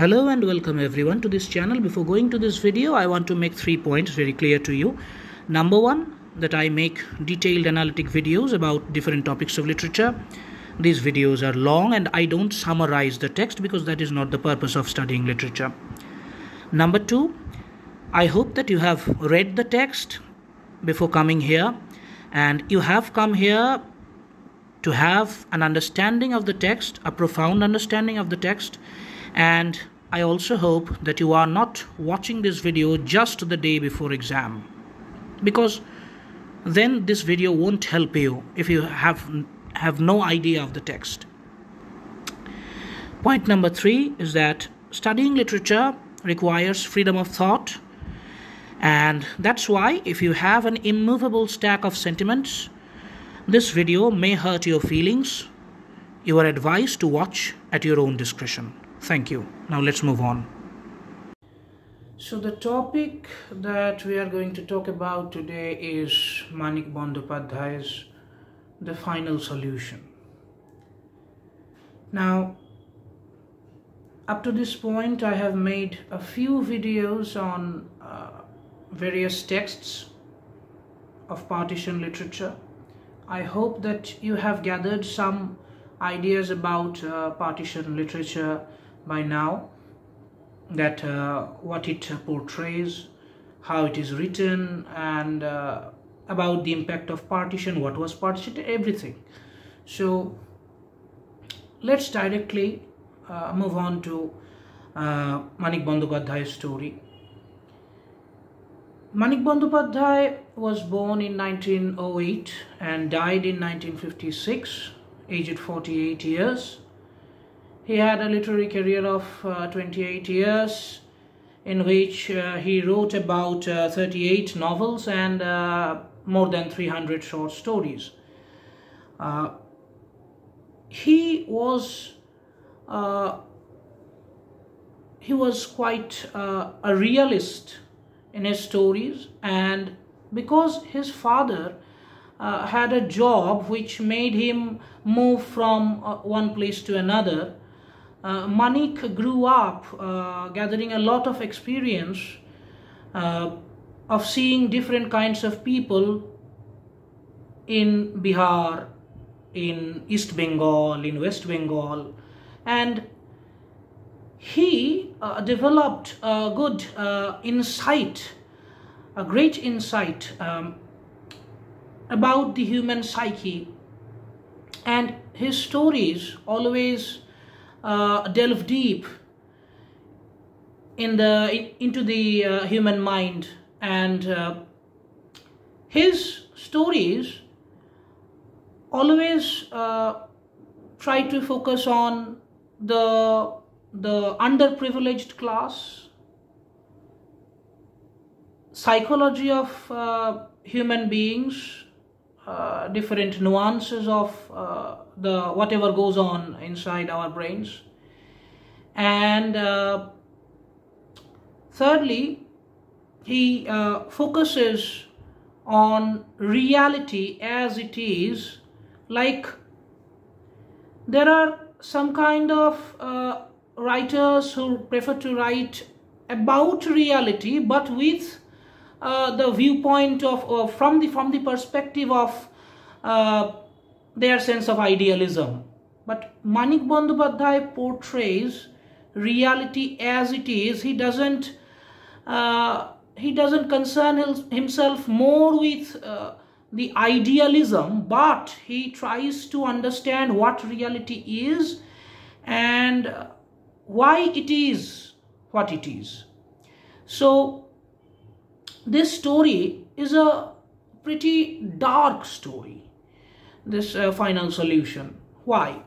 Hello and welcome everyone to this channel. Before going to this video, I want to make 3 points very clear to you. Number one, that I make detailed analytic videos about different topics of literature. These videos are long and I don't summarize the text because that is not the purpose of studying literature. Number two, I hope that you have read the text before coming here and you have come here to have an understanding of the text, a profound understanding of the text. And I also hope that you are not watching this video just the day before exam, because then this video won't help you if you have no idea of the text. Point number three is that studying literature requires freedom of thought, and that's why if you have an immovable stack of sentiments, this video may hurt your feelings. You are advised to watch at your own discretion. Thank you. Now let's move on. So the topic that we are going to talk about today is Manik Bandyopadhyay's The Final Solution. Now, up to this point, I have made a few videos on various texts of partition literature. I hope that you have gathered some ideas about partition literature by now, that what it portrays, how it is written, and about the impact of partition, what was partition, everything. So let's directly move on to Manik Bandyopadhyay's story. Manik Bandyopadhyay was born in 1908 and died in 1956, aged 48 years. He had a literary career of 28 years, in which he wrote about 38 novels and more than 300 short stories. He was quite a realist in his stories, and because his father had a job which made him move from one place to another, Manik grew up gathering a lot of experience of seeing different kinds of people in Bihar, in East Bengal, in West Bengal, and he developed a good insight, a great insight about the human psyche, and his stories always delve deep into the human mind, and his stories always try to focus on the underprivileged class, psychology of human beings, different nuances of whatever goes on inside our brains, and thirdly, he focuses on reality as it is. Like, there are some kind of writers who prefer to write about reality, but with the viewpoint of from the perspective of their sense of idealism. But Manik Bandyopadhyay portrays reality as it is. He doesn't concern himself more with the idealism, but he tries to understand what reality is and why it is what it is. So this story is a pretty dark story, this Final Solution. Why?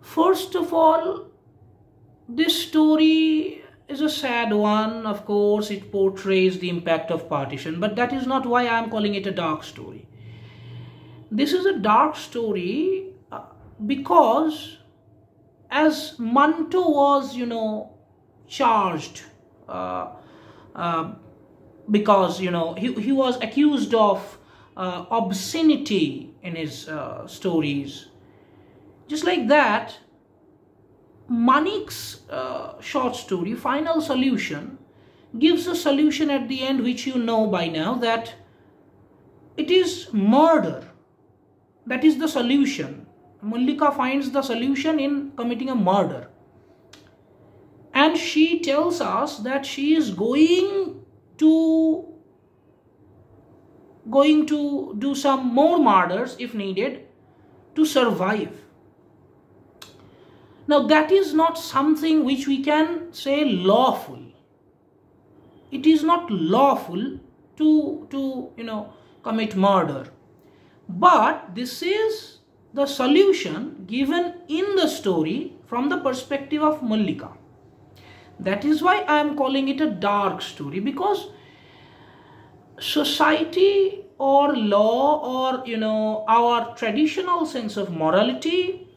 First of all, this story is a sad one. Of course, it portrays the impact of partition, but that is not why I am calling it a dark story. This is a dark story because, as Manto was, charged because he was accused of obscenity in his stories. Just like that, Manik's short story, Final Solution, gives a solution at the end which you know by now, that it is murder. That is the solution. Mallika finds the solution in committing a murder. And she tells us that she is going to do some more murders if needed to survive. Now that is not something which we can say lawful. It is not lawful to commit murder. But this is the solution given in the story from the perspective of Mallika. That is why I am calling it a dark story, because society or law or our traditional sense of morality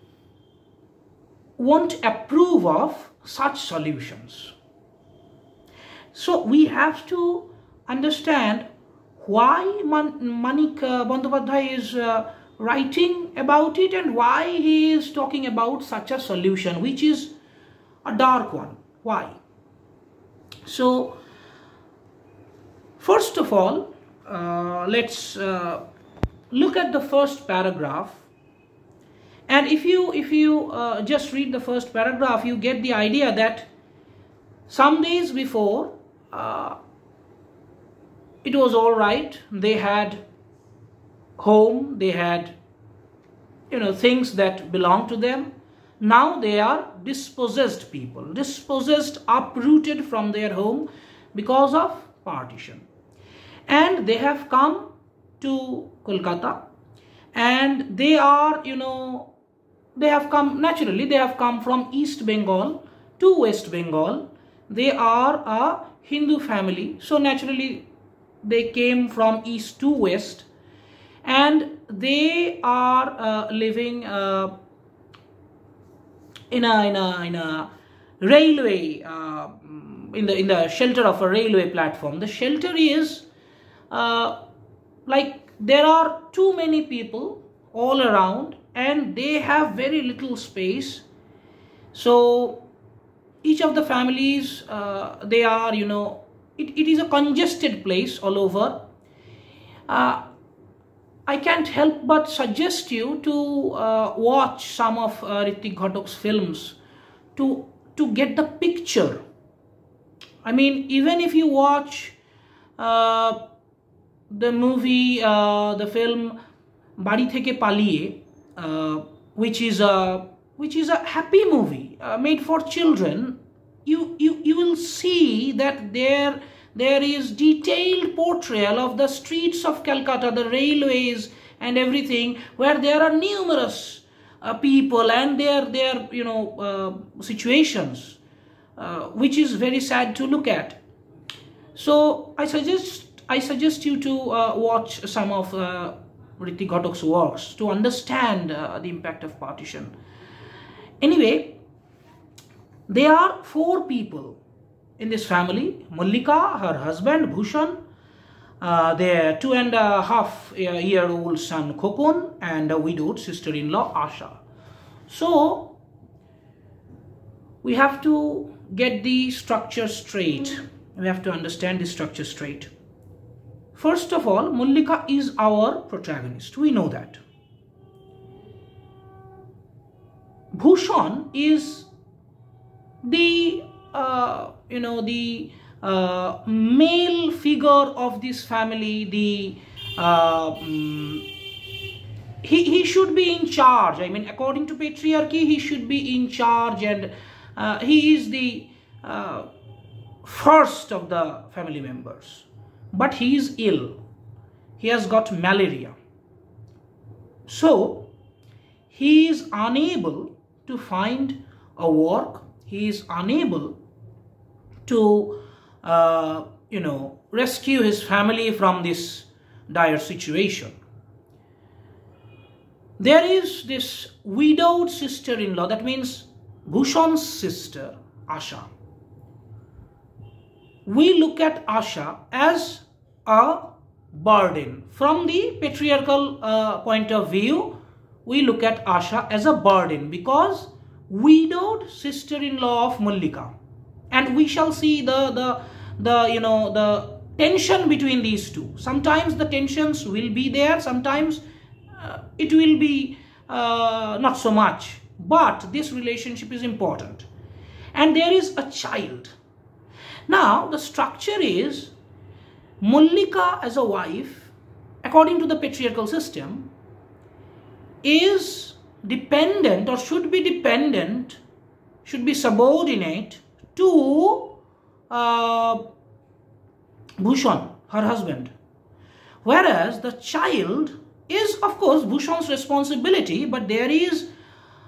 won't approve of such solutions. So we have to understand why Manik Bandyopadhyay is writing about it and why he is talking about such a solution, which is a dark one. Why? So, first of all, let's look at the first paragraph. And if you just read the first paragraph, you get the idea that some days before, it was all right. They had home, they had things that belonged to them. Now they are dispossessed people, dispossessed, uprooted from their home because of partition. And they have come to Kolkata, and they are, they have come, naturally, they have come from East Bengal to West Bengal. They are a Hindu family, so naturally they came from east to west, and they are living in a railway, in the shelter of a railway platform. The shelter is like there are too many people all around and they have very little space. So each of the families, they are, it is a congested place all over. I can't help but suggest you to watch some of Ritwik Ghatak's films to get the picture. I mean, even if you watch the movie, the film Bari Theke Paliye, which is a happy movie made for children, you will see that there is detailed portrayal of the streets of Calcutta, the railways and everything, where there are numerous people and their situations, which is very sad to look at. So I suggest you to watch some of Ritwik Ghatak's works to understand the impact of partition. Anyway, there are four people in this family: Mallika, her husband Bhushan, their 2.5-year-old son Khokon, and a widowed sister-in-law Asha. So we have to get the structure straight. We have to understand the structure straight. First of all, Mallika is our protagonist. We know that. Bhushan is the male figure of this family. He should be in charge. I mean, according to patriarchy, he should be in charge, and he is the first of the family members. But he is ill. He has got malaria. So he is unable to find a work. He is unable to, rescue his family from this dire situation. There is this widowed sister-in-law, that means Bhushan's sister, Asha. We look at Asha as a burden. From the patriarchal point of view, we look at Asha as a burden because widowed sister-in-law of Mallika. And we shall see the tension between these two. Sometimes the tensions will be there, sometimes it will be not so much, but this relationship is important. And there is a child. Now the structure is Mullika as a wife, according to the patriarchal system, is dependent or should be dependent, should be subordinate to Bhushan, her husband. Whereas the child is of course Bhushan's responsibility, but there is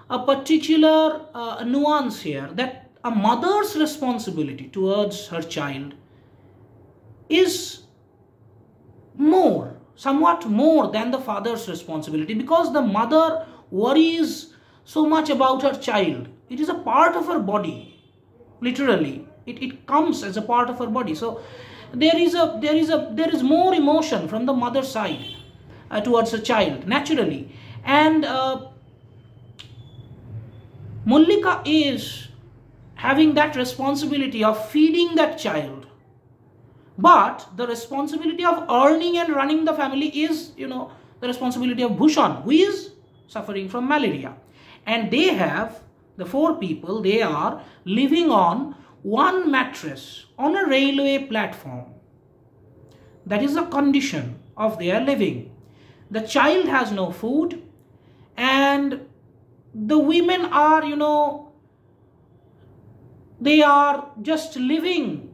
a particular nuance here, that a mother's responsibility towards her child is more, somewhat more than the father's responsibility, because the mother worries so much about her child. It is a part of her body, literally. It comes as a part of her body. So there is more emotion from the mother's side towards the child, naturally. And Mullika is having that responsibility of feeding that child, but the responsibility of earning and running the family is, you know, the responsibility of Bhushan, who is suffering from malaria. And they have, the four people, they are living on one mattress on a railway platform. That is the condition of their living. The child has no food, and the women are, you know, they are just living.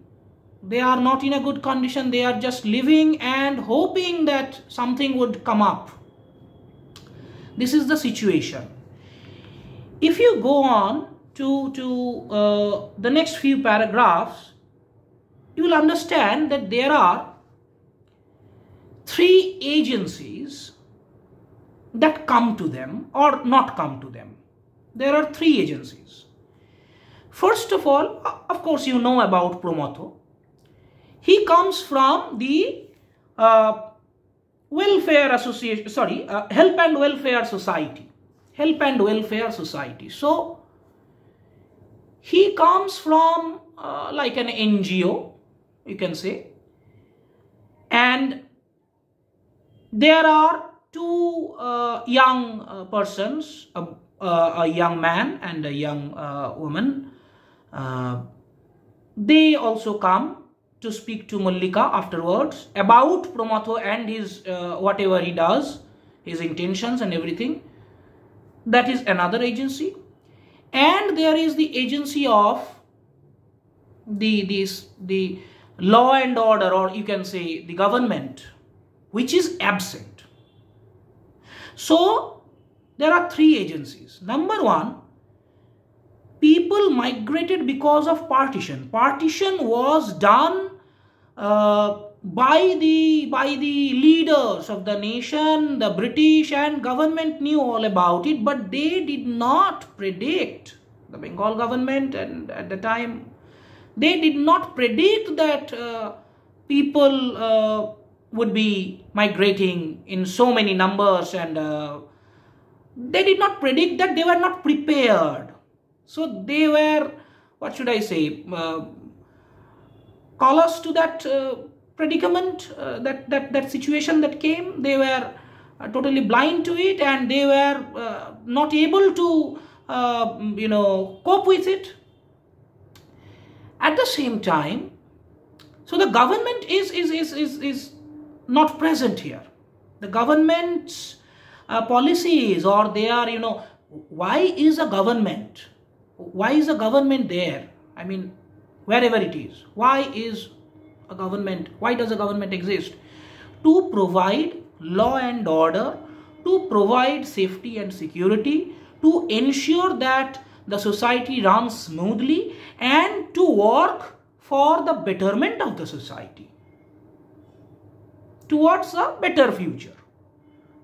They are not in a good condition. They are just living and hoping that something would come up. This is the situation. If you go on to the next few paragraphs, you will understand that there are three agencies that come to them or not come to them. There are three agencies. First of all, of course, you know about Prometho. He comes from the welfare association, sorry, Help and Welfare Society. Help and Welfare Society. So he comes from like an NGO, you can say. And there are two young persons, a young man and a young woman. They also come to speak to Mullika afterwards about Prometho and his whatever he does, his intentions and everything. That is another agency. And there is the agency of the law and order, or you can say the government, which is absent. So there are three agencies. Number one, people migrated because of partition. Partition was done by the leaders of the nation. The British and government knew all about it, but they did not predict, the Bengal government and at the time, they did not predict that people would be migrating in so many numbers, and they did not predict that, they were not prepared. So they were, what should I say, call us to that predicament, that situation that came. They were totally blind to it, and they were not able to, you know, cope with it. At the same time, so the government is not present here. The government's policies, or they are, you know, why is a government? Why is a government there? I mean, wherever it is, why is a government, why does a government exist? To provide law and order, to provide safety and security, to ensure that the society runs smoothly, and to work for the betterment of the society, towards a better future,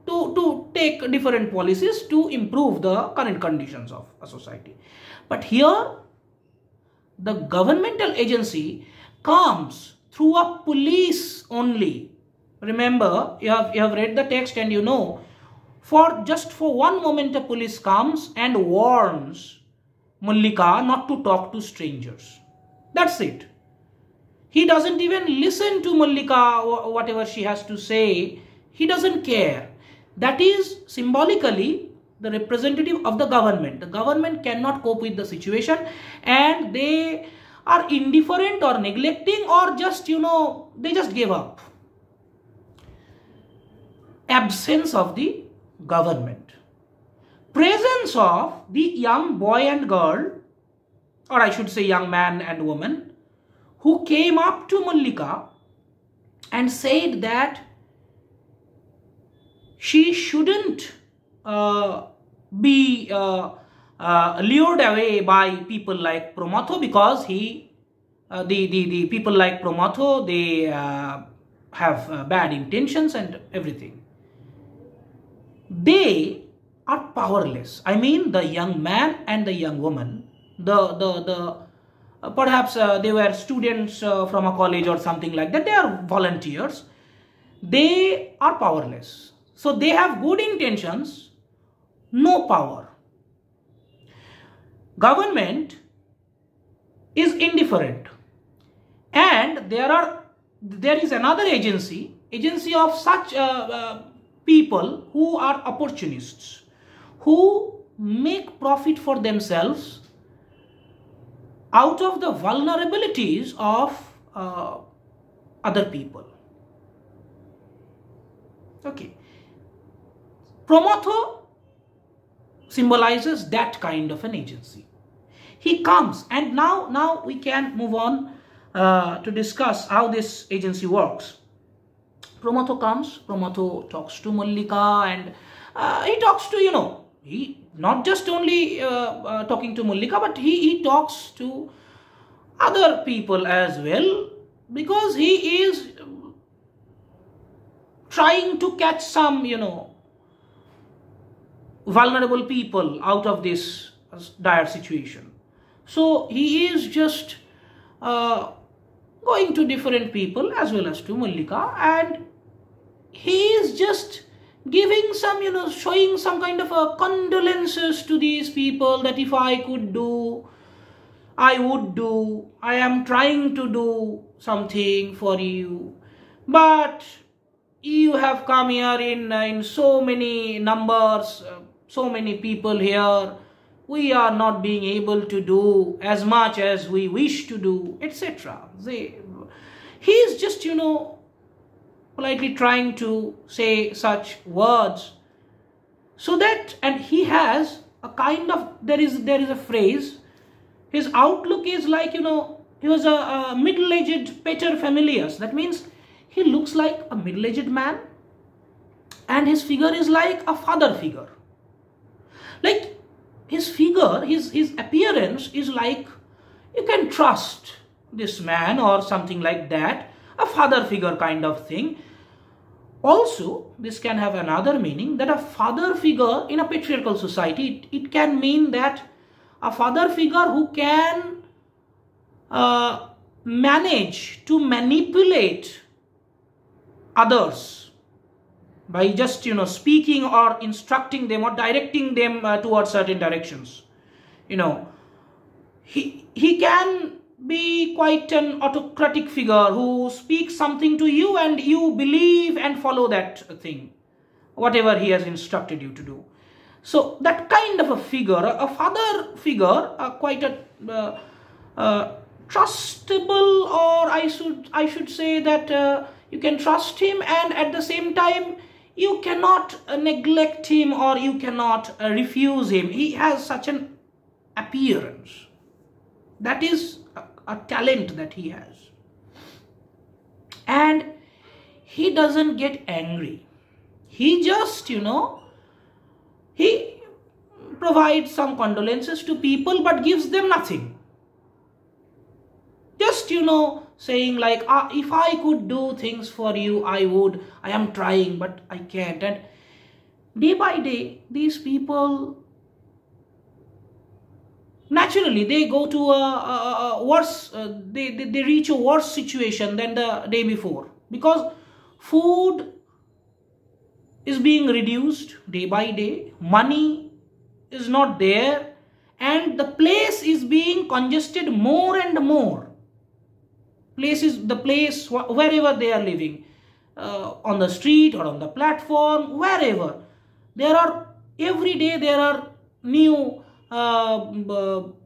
to take different policies to improve the current conditions of a society. But here, the governmental agency comes through a police only. Remember, you have read the text and you know, for one moment a police comes and warns Mullika not to talk to strangers. That's it. He doesn't even listen to Mallika or whatever she has to say. He doesn't care. That is symbolically the representative of the government. The government cannot cope with the situation and they are indifferent or neglecting or just, you know, they just gave up. Absence of the government. Presence of the young boy and girl, or I should say young man and woman, who came up to Mallika and said that she shouldn't be lured away by people like Promatho, because he, the people like Promatho, they have bad intentions and everything. They are powerless. I mean, the young man and the young woman, perhaps they were students from a college or something like that. They are volunteers. They are powerless. So they have good intentions, no power. Government is indifferent, and there is another agency of such people who are opportunists, who make profit for themselves out of the vulnerabilities of other people. Okay. Promatho symbolizes that kind of an agency. He comes, and now we can move on to discuss how this agency works. Promatho comes, Promatho talks to Mallika, and he talks to, you know, he not just only talking to Mallika, but he talks to other people as well, because he is trying to catch some, you know, vulnerable people out of this dire situation. So he is just going to different people as well as to Mallika, and he is just giving some, you know, showing some kind of a condolences to these people, that if I could do, I would do, I am trying to do something for you, but you have come here in so many numbers, so many people here, we are not being able to do as much as we wish to do, etc. He is just, you know, politely trying to say such words, so that, and he has a kind of, there is a phrase, his outlook is like, you know, he was a middle-aged paterfamilias. That means he looks like a middle-aged man and his figure is like a father figure. Like, his figure, his appearance is like, you can trust this man or something like that, a father figure kind of thing. Also, this can have another meaning, that a father figure in a patriarchal society, it can mean that a father figure who can manage to manipulate others by just, you know, speaking or instructing them or directing them towards certain directions. You know, he can be quite an autocratic figure who speaks something to you and you believe and follow that thing, whatever he has instructed you to do. So that kind of a figure, a father figure, quite a trustable, or I should say that you can trust him, and at the same time you cannot neglect him or you cannot refuse him. He has such an appearance. That is a talent that he has. And he doesn't get angry. He just, you know, he provides some condolences to people but gives them nothing. Just, you know, saying like, if I could do things for you, I would, I am trying, but I can't. And day by day, these people, naturally, they go to a worse, they reach a worse situation than the day before, because food is being reduced day by day, money is not there, and the place is being congested more and more. place wherever they are living, on the street or on the platform, wherever. Every day there are new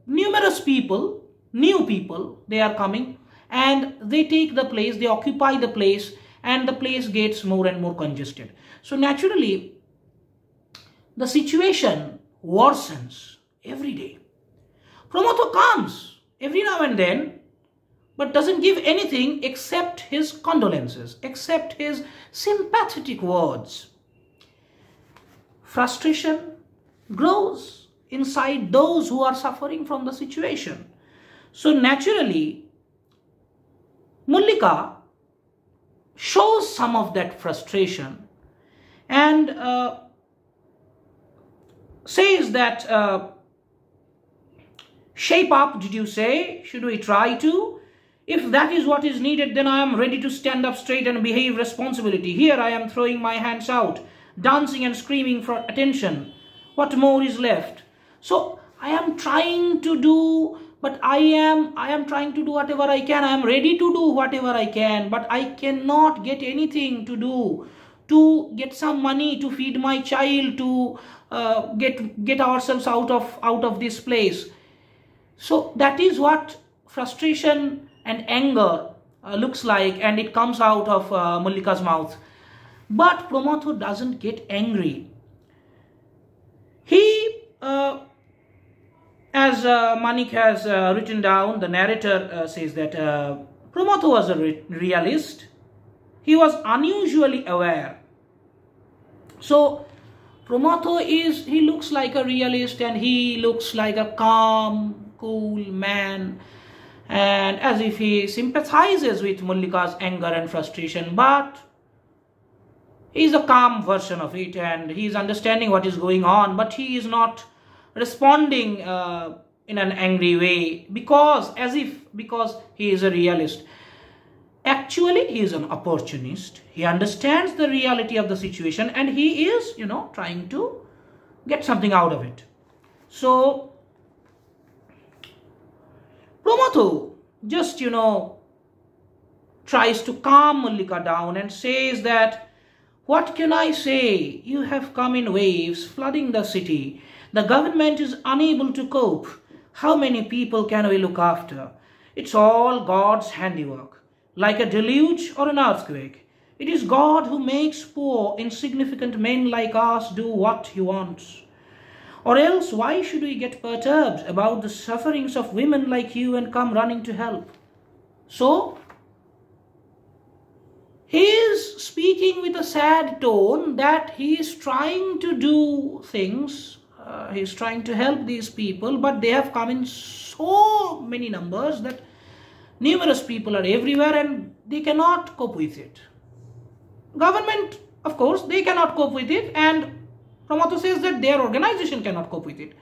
numerous people, new people, they are coming and they take the place, they occupy the place, and the place gets more and more congested. So naturally, the situation worsens every day. Promoter comes every now and then, but doesn't give anything except his condolences, except his sympathetic words. Frustration grows inside those who are suffering from the situation. So naturally, Mullika shows some of that frustration and says that, shape up, did you say? Should we try to? If that is what is needed, then I am ready to stand up straight and behave responsibility. Here I am throwing my hands out, dancing and screaming for attention. What more is left? So I am trying to do, but I am trying to do whatever I can. I am ready to do whatever I can, but I cannot get anything to do, to get some money, to feed my child, to get ourselves out of this place. So that is what frustration and anger looks like, and it comes out of Mullika's mouth. But Promatho doesn't get angry. He, as Manik has written down, the narrator says that Promatho was a realist. He was unusually aware. So Promatho is, he looks like a realist and he looks like a calm, cool man, and as if he sympathizes with Mullika's anger and frustration, but he is a calm version of it, and he is understanding what is going on, but he is not responding in an angry way because he is a realist. Actually, he is an opportunist. He understands the reality of the situation and he is, you know, trying to get something out of it. So Promatho just, you know, tries to calm Mullika down and says that, what can I say? You have come in waves, flooding the city. The government is unable to cope. How many people can we look after? It's all God's handiwork. Like a deluge or an earthquake, it is God who makes poor, insignificant men like us do what he wants. Or else why should we get perturbed about the sufferings of women like you and come running to help? So, he is speaking with a sad tone that he is trying to do things, he is trying to help these people, but they have come in so many numbers that numerous people are everywhere and they cannot cope with it. Government, of course, they cannot cope with it, and Promatho says that their organization cannot cope with it.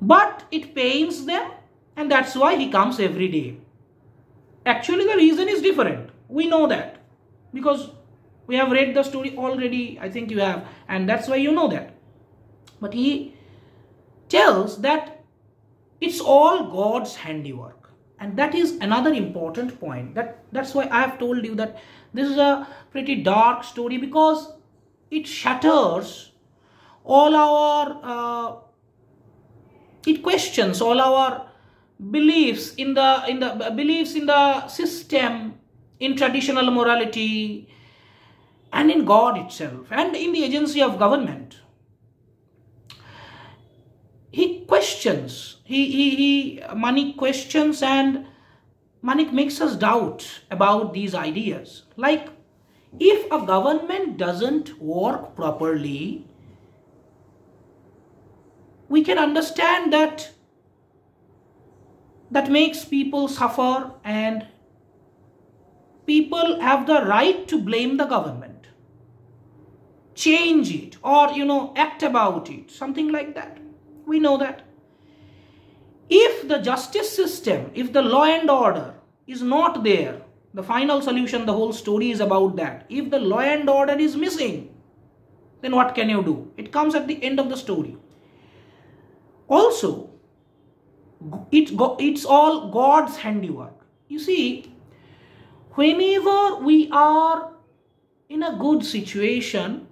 But it pains them, and that's why he comes every day. Actually, the reason is different. We know that because we have read the story already. I think you have, and that's why you know that. But he tells that it's all God's handiwork. And that is another important point. That's why I have told you that this is a pretty dark story, because it shatters all our, it questions all our beliefs in the system, in traditional morality, and in God itself, and in the agency of government. He questions. Manik questions, and Manik makes us doubt about these ideas. Like, if a government doesn't work properly, we can understand that that makes people suffer, and people have the right to blame the government, change it, or, you know, act about it, something like that. We know that. If the justice system, if the law and order is not there, the final solution, the whole story is about that. If the law and order is missing, then what can you do? It comes at the end of the story. Also, it's all God's handiwork. You see, whenever we are in a good situation,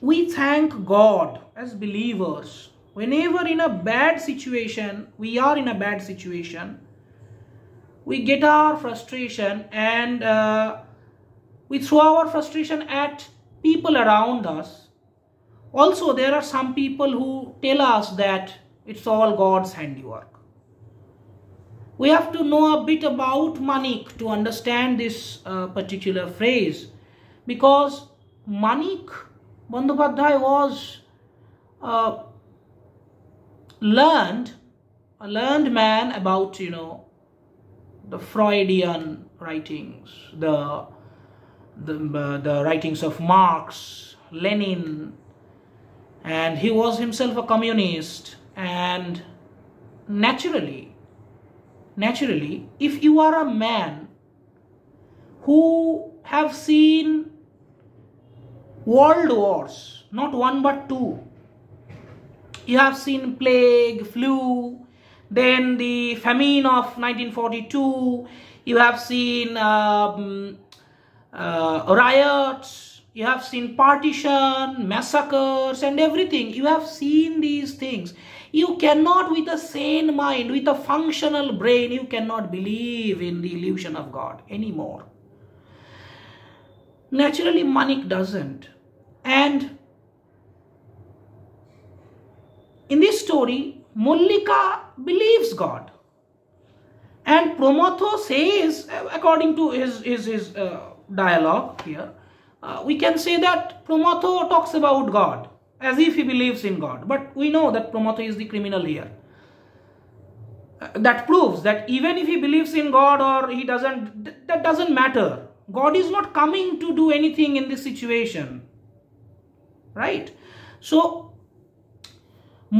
we thank God as believers. Whenever in a bad situation, we are in a bad situation, we get our frustration and we throw our frustration at people around us. Also, there are some people who tell us that it's all God's handiwork. We have to know a bit about Manik to understand this particular phrase, because Manik Bandyopadhyay was a learned man about, you know, the Freudian writings, the writings of Marx, Lenin, and he was himself a communist. And naturally, if you are a man who have seen world wars, not one but two, you have seen plague, flu, then the famine of 1942, you have seen riots, you have seen partition, massacres and everything. You have seen these things. You cannot, with a sane mind, with a functional brain, you cannot believe in the illusion of God anymore. Naturally, Manik doesn't. And in this story, Mullika believes God, and Promotho says, according to his dialogue here, we can say that Promotho talks about God as if he believes in God, but we know that Promotho is the criminal here. That proves that even if he believes in God or he doesn't, that doesn't matter. God is not coming to do anything in this situation, right? So to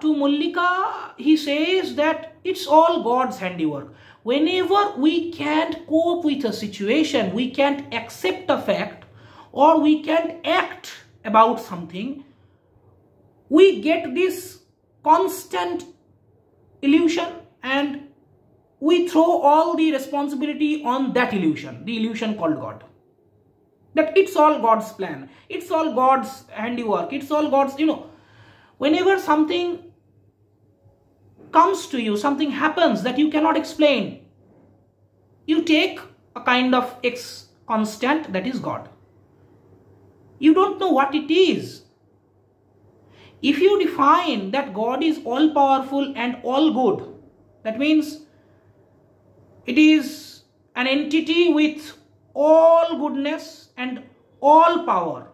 Mullika, he says that it's all God's handiwork. Whenever we can't cope with a situation, we can't accept a fact, or we can't act about something, we get this constant illusion and we throw all the responsibility on that illusion, the illusion called God. That it's all God's plan, it's all God's handiwork, it's all God's, you know. Whenever something comes to you, something happens that you cannot explain, you take a kind of X constant, that is God. You don't know what it is. If you define that God is all powerful and all good, that means it is an entity with all goodness and all power,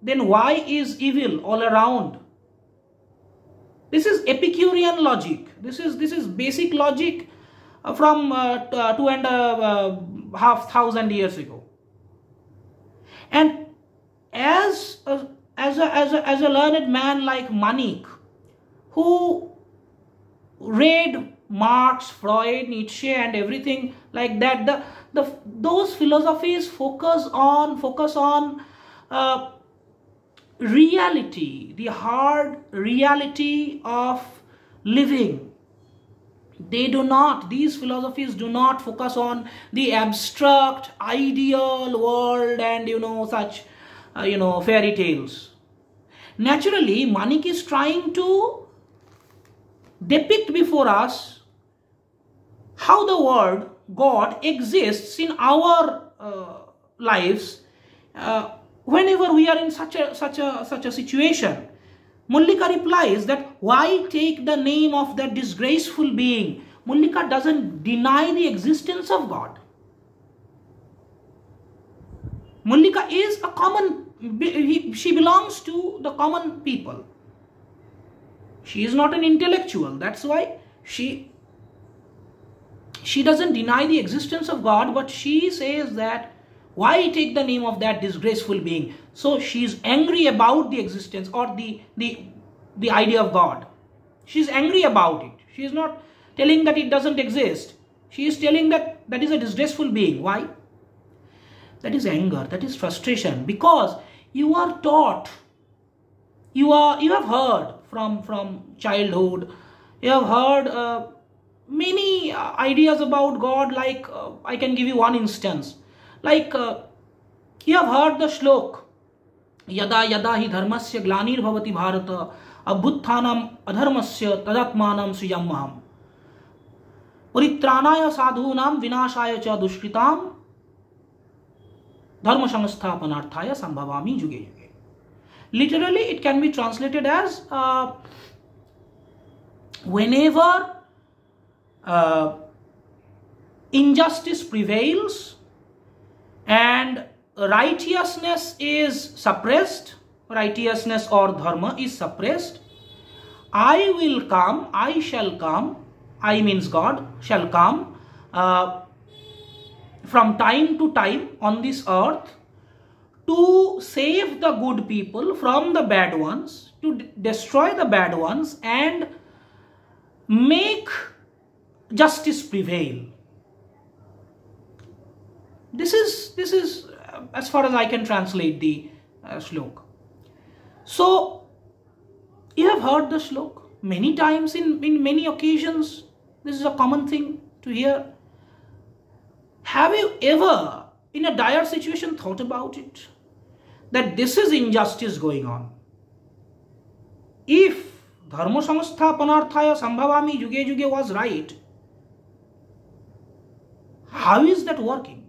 then why is evil all around? This is Epicurean logic. This is basic logic from 2,500 years ago. And as a learned man like Manik, who read Marx, Freud, Nietzsche and everything like that, those philosophies focus on reality, the hard reality of living. These philosophies do not focus on the abstract ideal world and, you know, such fairy tales. Naturally, Manik is trying to depict before us how the word God exists in our lives whenever we are in such a situation. Mullika replies that, why take the name of that disgraceful being? Mullika doesn't deny the existence of God. Mullika is a common, she belongs to the common people. She is not an intellectual. That's why she doesn't deny the existence of God, but she says that, why take the name of that disgraceful being? So she's angry about the existence or the idea of God. She's angry about it. She's not telling that it doesn't exist. She is telling that that is a disgraceful being. Why? That is anger. That is frustration. Because you are taught, you have heard from childhood, you have heard many ideas about God. Like I can give you one instance. Like you have heard the shlok, yada yada hi dharmasya glanir bhavati bharata abhutthanam adharmasya tadatmanam suyammaham paritranaya sadhunam vinashaya cha dushritam dharma samsthapanarthaya sambhavami yuge yuge. Literally, it can be translated as whenever injustice prevails and righteousness is suppressed, righteousness or dharma is suppressed, I will come, I shall come, I means God shall come from time to time on this earth to save the good people from the bad ones, to destroy the bad ones and make justice prevail. This is as far as I can translate the shlok. So you have heard the shlok many times in many occasions. This is a common thing to hear. Have you ever in a dire situation thought about it? That this is injustice going on. If dharma samsthapanarthaya sambhavami yuge yuge was right, how is that working?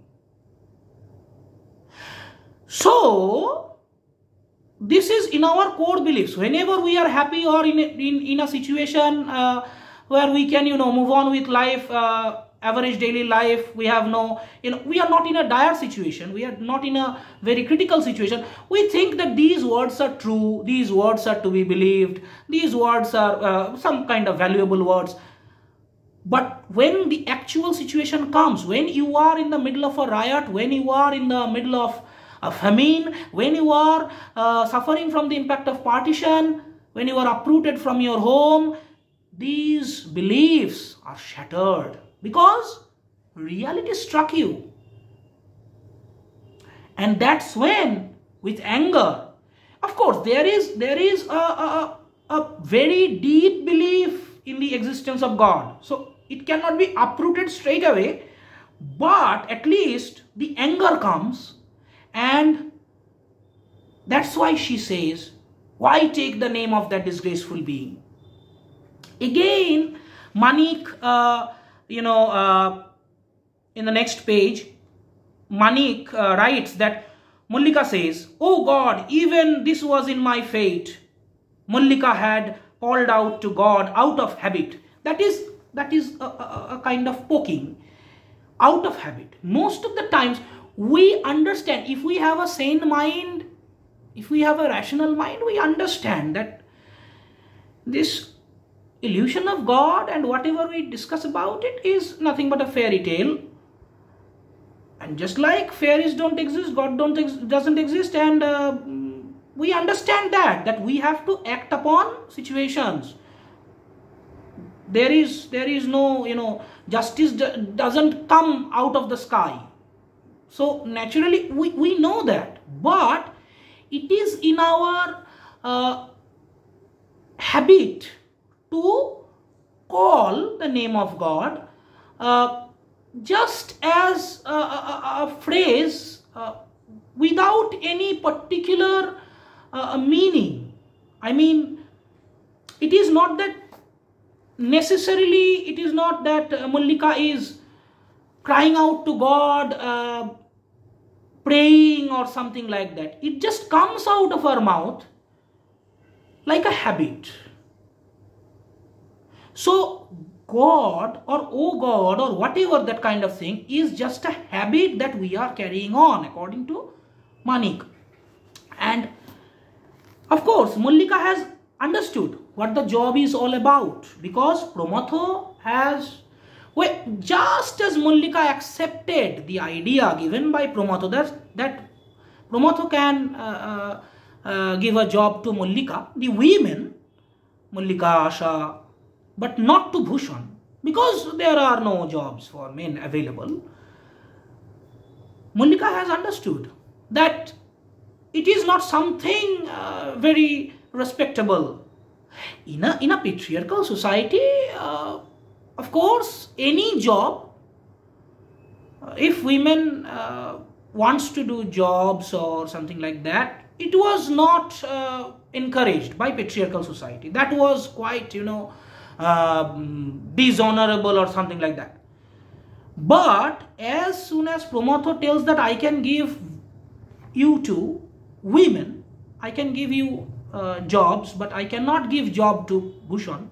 So, this is in our core beliefs. Whenever we are happy or in a situation where we can, move on with life, average daily life, we have no, we are not in a dire situation, we are not in a very critical situation, we think that these words are true, these words are to be believed, these words are some kind of valuable words. But when the actual situation comes, when you are in the middle of a riot, when you are in the middle of a famine, when you are suffering from the impact of partition, when you are uprooted from your home, these beliefs are shattered because reality struck you. And that's when, with anger, of course, there is a very deep belief in the existence of God. So it cannot be uprooted straight away, but at least the anger comes. And that's why she says, why take the name of that disgraceful being? Again, Manik, in the next page, Manik writes that Mullika says, oh God, even this was in my fate. Mullika had called out to God out of habit. That is a kind of poking. Out of habit. Most of the times, we understand, if we have a sane mind, if we have a rational mind, we understand that this illusion of God and whatever we discuss about it is nothing but a fairy tale. And just like fairies don't exist, God doesn't exist, and we understand that we have to act upon situations. There is no, justice doesn't come out of the sky. So naturally we know that, but it is in our habit to call the name of God just as a phrase without any particular meaning. I mean, it is not that necessarily, it is not that Mullika is crying out to God, praying or something like that. It just comes out of her mouth like a habit. So God or oh God or whatever that kind of thing is just a habit that we are carrying on, according to Manik. And of course Mullika has understood what the job is all about, because Promatho has, well, just as Mullika accepted the idea given by Promatho that Promatho can give a job to Mullika, the women, Mullika, Asha, but not to Bhushan, because there are no jobs for men available. Mullika has understood that it is not something very respectable. In a patriarchal society, Of course, any job, if women wants to do jobs or something like that, it was not encouraged by patriarchal society. That was quite, you know, dishonorable or something like that. But as soon as Promotho tells that I can give you to women, I can give you jobs, but I cannot give job to Bhushan,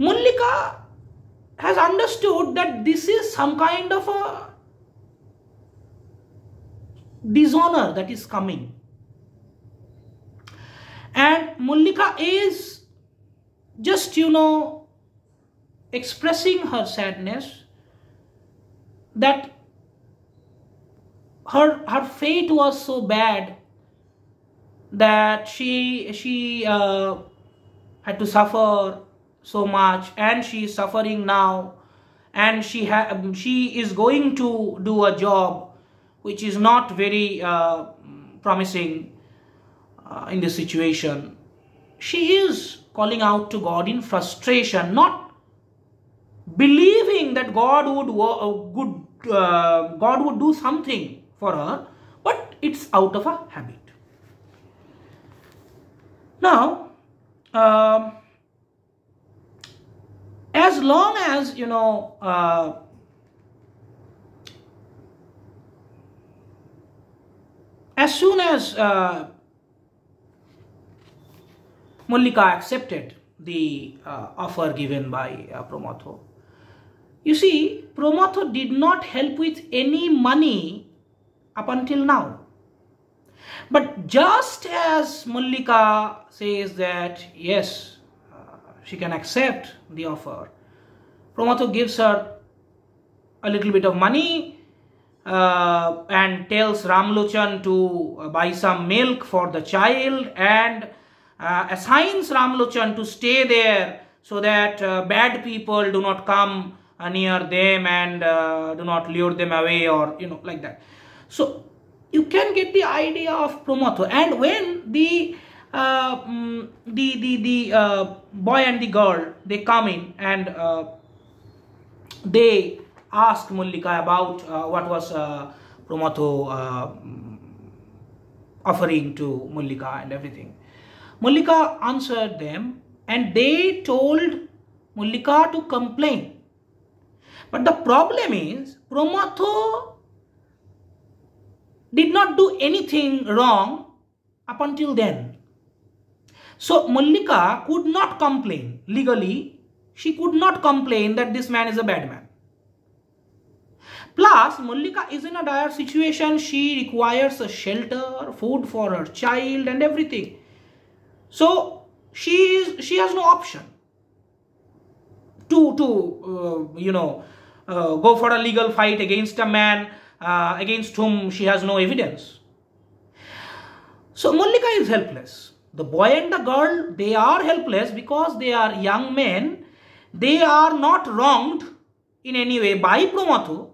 Mullika has understood that this is some kind of a dishonor that is coming. And Mullika is just, you know, expressing her sadness that her fate was so bad that she had to suffer so much, and she is suffering now, and she is going to do a job which is not very promising in this situation. She is calling out to God in frustration, not believing that God would do something for her, but it's out of a habit. Now, as long as, you know, as soon as Mullika accepted the offer given by Promotho, you see, Promotho did not help with any money up until now. But just as Mullika says that yes, she can accept the offer, Promotho gives her a little bit of money and tells Ramlochan to buy some milk for the child, and assigns Ramlochan to stay there so that bad people do not come near them and do not lure them away, or, you know, like that. So you can get the idea of Promotho. And when the boy and the girl, they come in and they ask Mullika about what was Promotho offering to Mullika and everything. Mullika answered them, and they told Mullika to complain. But the problem is, Promotho did not do anything wrong up until then. So Mullika could not complain. Legally, she could not complain that this man is a bad man. Plus, Mullika is in a dire situation. She requires a shelter, food for her child and everything. So she has no option to you know, go for a legal fight against a man against whom she has no evidence. So Mullika is helpless. The boy and the girl, they are helpless because they are young men. They are not wronged in any way by Promotho,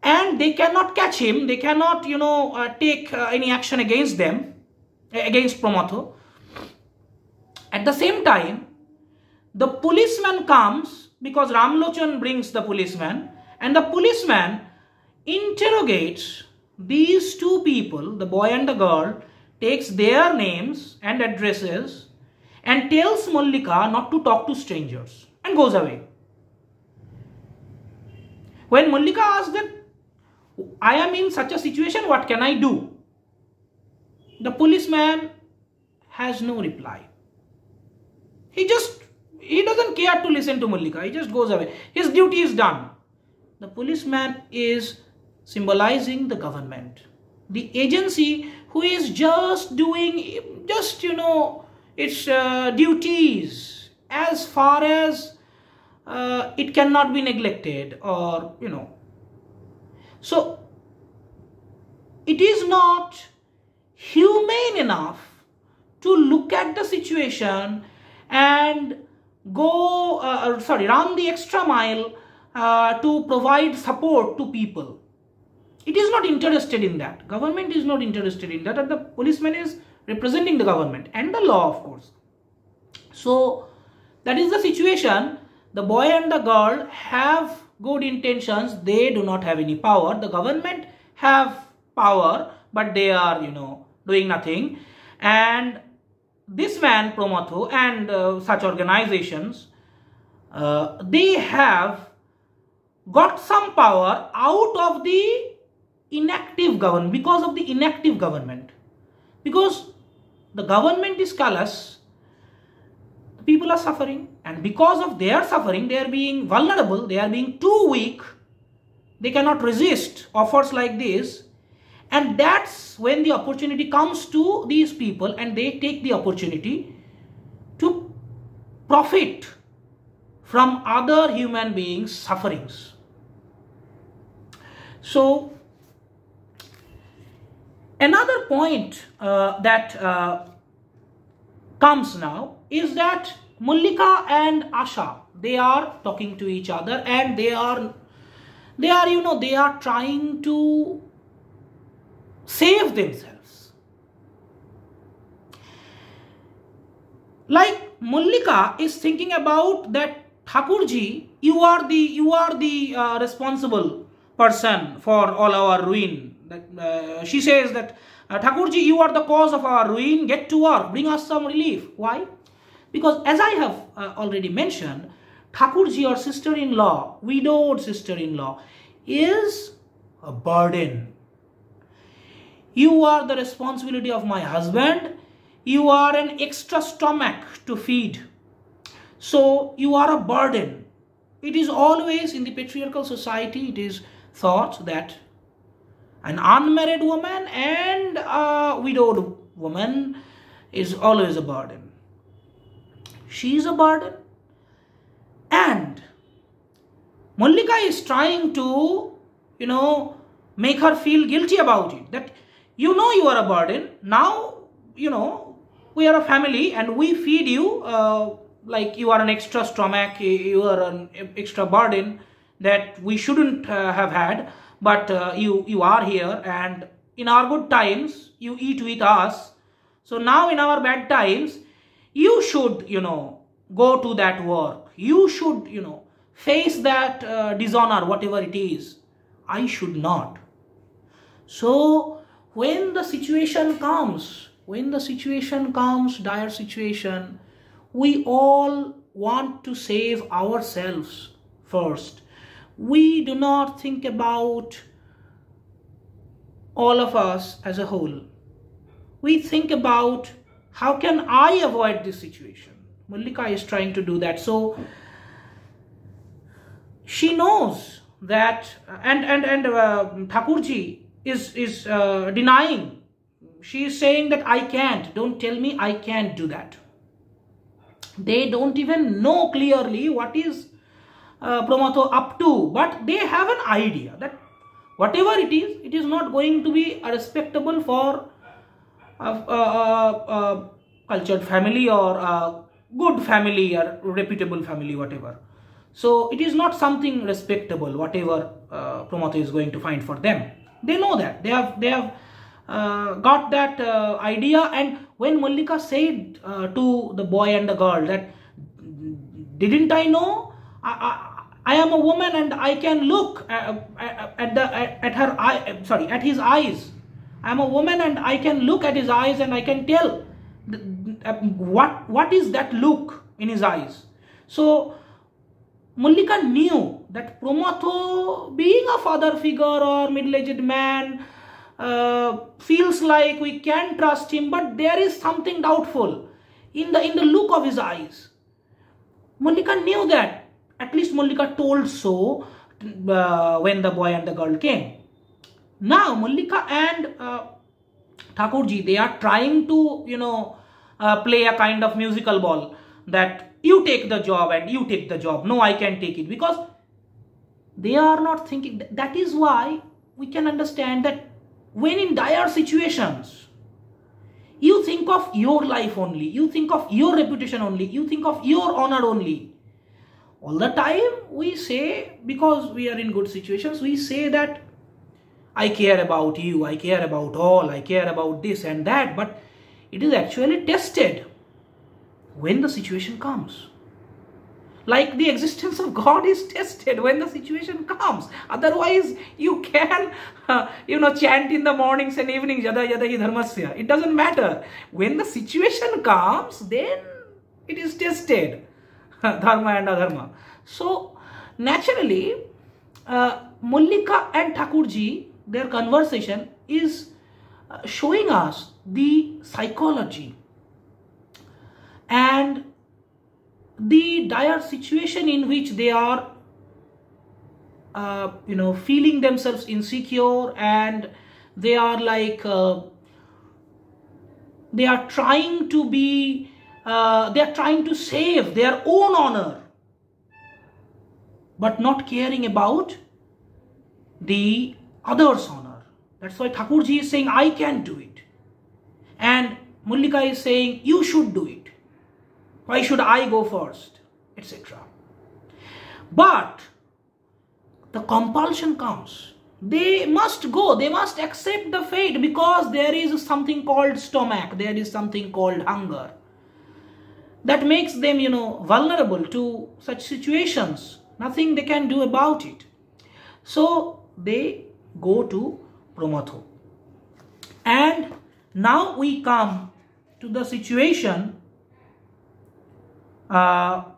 and they cannot catch him. They cannot, you know, take any action against them, against Promotho. At the same time, the policeman comes, because Ramlochan brings the policeman, and the policeman interrogates these two people, the boy and the girl, takes their names and addresses, and tells Mullika not to talk to strangers, and goes away. When Mullika asks that, I am in such a situation, what can I do? The policeman has no reply. He doesn't care to listen to Mullika. He just goes away. His duty is done. The policeman is symbolizing the government, the agency who is just doing, just, you know, its duties as far as it cannot be neglected, or, you know. So it is not humane enough to look at the situation and go, run the extra mile to provide support to people. It is not interested in that. Government is not interested in that. And the policeman is representing the government and the law, of course. So That is the situation. The boy and the girl have good intentions. They do not have any power. The government have power, but they are, doing nothing. And this man, Promatho, and such organizations, they have got some power out of the inactive government, because of the inactive government. Because the government is callous, the people are suffering, and because of their suffering, they are being vulnerable, they are being too weak, they cannot resist offers like this, and that's when the opportunity comes to these people and they take the opportunity to profit from other human beings' sufferings. So, another point that comes now is that Mullika and Asha, they are talking to each other, and they are they are trying to save themselves. Like Mullika is thinking about that, Thakurji, you are the responsible person for all our ruin. She says that, Thakurji, you are the cause of our ruin. Get to work. Bring us some relief. Why? Because as I have already mentioned, Thakurji, your sister-in-law, widowed sister-in-law, is a burden. You are the responsibility of my husband. You are an extra stomach to feed. So you are a burden. It is always in the patriarchal society, it is thought that an unmarried woman and a widowed woman is always a burden. She is a burden. And Mullika is trying to, make her feel guilty about it. That, you are a burden. Now, we are a family and we feed you like you are an extra stomach, you are an extra burden that we shouldn't have had. But you are here, and in our good times, you eat with us. So now in our bad times, you should, go to that work. You should, face that dishonor, whatever it is. I should not. So when the situation comes, dire situation, we all want to save ourselves first. We do not think about all of us as a whole. We think about how can I avoid this situation. Mullika is trying to do that. So she knows that, and Thakurji is denying. She is saying that I can't. Don't tell me I can't do that. They don't even know clearly what is Promatho up to, but they have an idea that whatever it is not going to be respectable for a cultured family or a good family or reputable family, whatever. So it is not something respectable, whatever Promatho is going to find for them. They know that. They have got that idea. And when Mullika said to the boy and the girl that, didn't I know? I am a woman and I can look at his eyes. I am a woman and I can look at his eyes and I can tell what is that look in his eyes. So Mullika knew that Promatho, being a father figure or middle-aged man, feels like we can trust him, but there is something doubtful in the look of his eyes. Mullika knew that. At least Mullika told so when the boy and the girl came. Now Mullika and Thakurji, they are trying to, play a kind of musical ball that you take the job. No, I can take it, because they are not thinking. That is why we can understand that when in dire situations, you think of your life only, you think of your reputation only, you think of your honor only. All the time we say, because we are in good situations, we say that I care about you, I care about all, I care about this and that. But it is actually tested when the situation comes. Like the existence of God is tested when the situation comes. Otherwise, you can, chant in the mornings and evenings, yada yada hi dharmasya. It doesn't matter. When the situation comes, then it is tested. Dharma and adharma. So, naturally, Mallika and Thakurji, their conversation is showing us the psychology and the dire situation in which they are, feeling themselves insecure, and they are like, they are trying to save their own honor, but not caring about the other's honor. That's why Thakurji is saying, I can do it. And Mallika is saying, you should do it. Why should I go first? Etc. But the compulsion comes. They must go. They must accept the fate, because there is something called stomach. There is something called hunger. That makes them, vulnerable to such situations. Nothing they can do about it. So they go to Promatho. And now we come to the situation that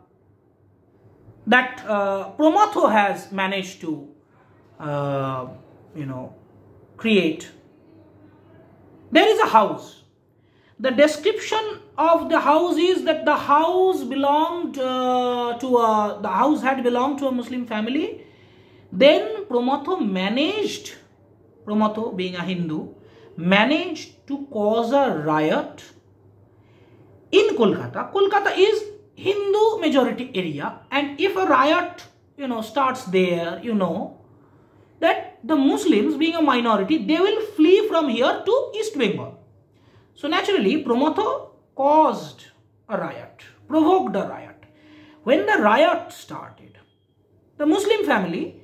Promatho has managed to, create. There is a house. The description of the house is that the house belonged to a Muslim family. Then Promatho, being a Hindu, managed to cause a riot in Kolkata. Kolkata is Hindu majority area, and if a riot, starts there, that the Muslims, being a minority, they will flee from here to East Bengal. So naturally, Promatho caused a riot, provoked a riot. When the riot started, the Muslim family,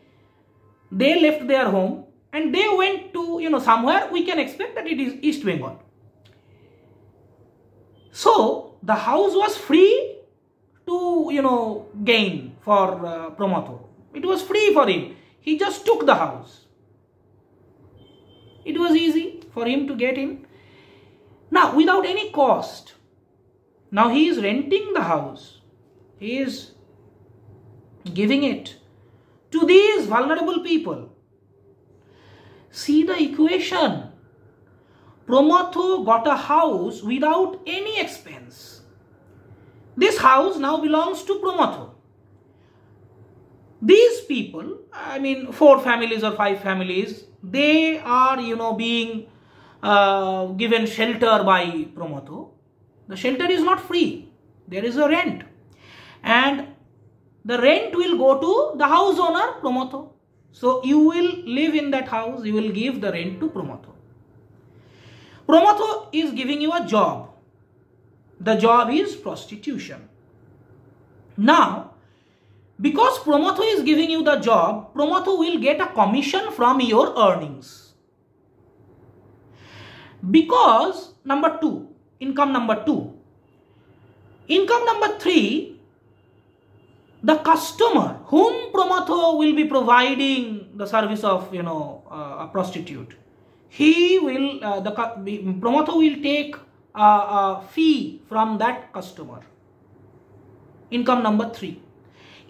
they left their home and they went to, somewhere we can expect that it is East Bengal. So the house was free to, gain for Promatho. It was free for him. He just took the house. It was easy for him to get in. Now, without any cost. Now he is renting the house. He is giving it to these vulnerable people. See the equation. Promatho got a house without any expense. This house now belongs to Promatho. These people, 4 families or 5 families, they are, being given shelter by Promatho. The shelter is not free. There is a rent. And the rent will go to the house owner, Promatho. So you will live in that house. You will give the rent to Promatho. Promatho is giving you a job. The job is prostitution. Now, because Promatho is giving you the job, Promatho will get a commission from your earnings. Because number 2, income number 3, the customer whom Promatho will be providing the service of, a prostitute, he will, Promatho will take a fee from that customer. Income number 3.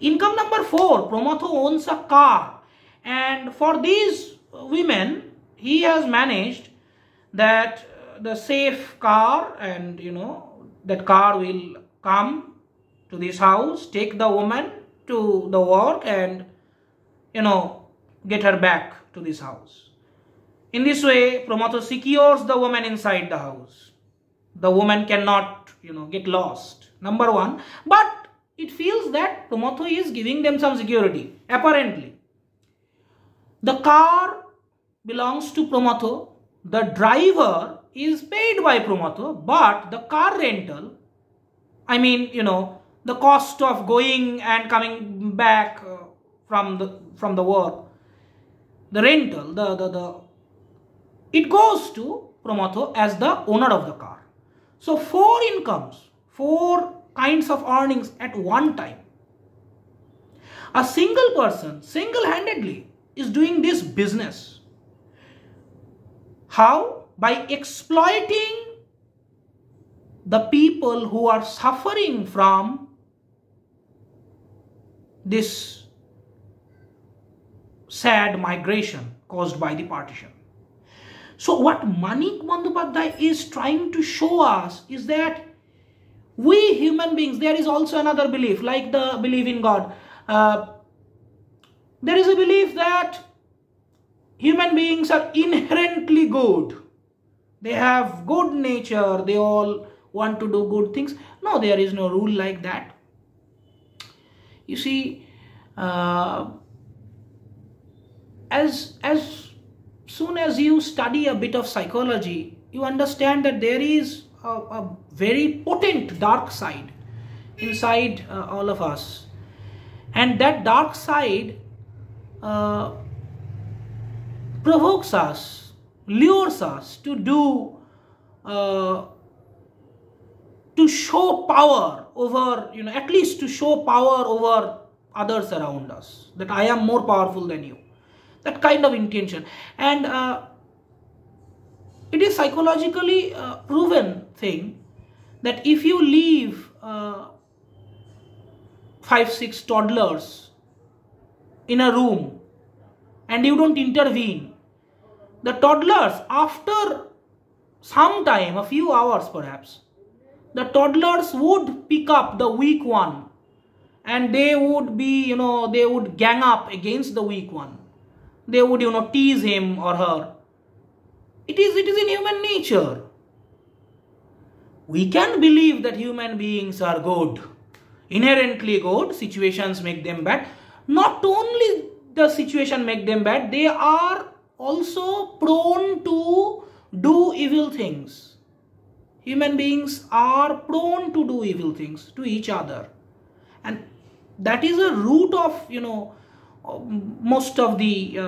Income number 4, Promatho owns a car, and for these women, he has managed that the safe car, and that car will come to this house, take the woman to the work, and get her back to this house. In this way, Promatho secures the woman inside the house. The woman cannot get lost, number 1, but it feels that Promatho is giving them some security. Apparently, the car belongs to Promatho. The driver is paid by Promatho, but the car rental, the cost of going and coming back from the work, the rental, it goes to Promatho as the owner of the car. So 4 incomes, 4 kinds of earnings at one time. A single person, single-handedly, is doing this business. How? By exploiting the people who are suffering from this sad migration caused by the partition. So what Manik Bandyopadhyay is trying to show us is that we human beings, there is also another belief, like the belief in God. There is a belief that human beings are inherently good. They have good nature. They all want to do good things. No, there is no rule like that. You see, as soon as you study a bit of psychology, you understand that there is a very potent dark side inside all of us. And that dark side provokes us, lures us to do, to show power over, at least to show power over others around us. That I am more powerful than you. That kind of intention. And it is psychologically proven thing that if you leave 5-6 toddlers in a room and you don't intervene, the toddlers, after some time, a few hours perhaps, the toddlers would pick up the weak one and they would be, they would gang up against the weak one. They would, tease him or her. It is in human nature. We can believe that human beings are good, inherently good, situations make them bad. Not only the situation make them bad, they are also prone to do evil things. Human beings are prone to do evil things to each other. And that is a root of, most of the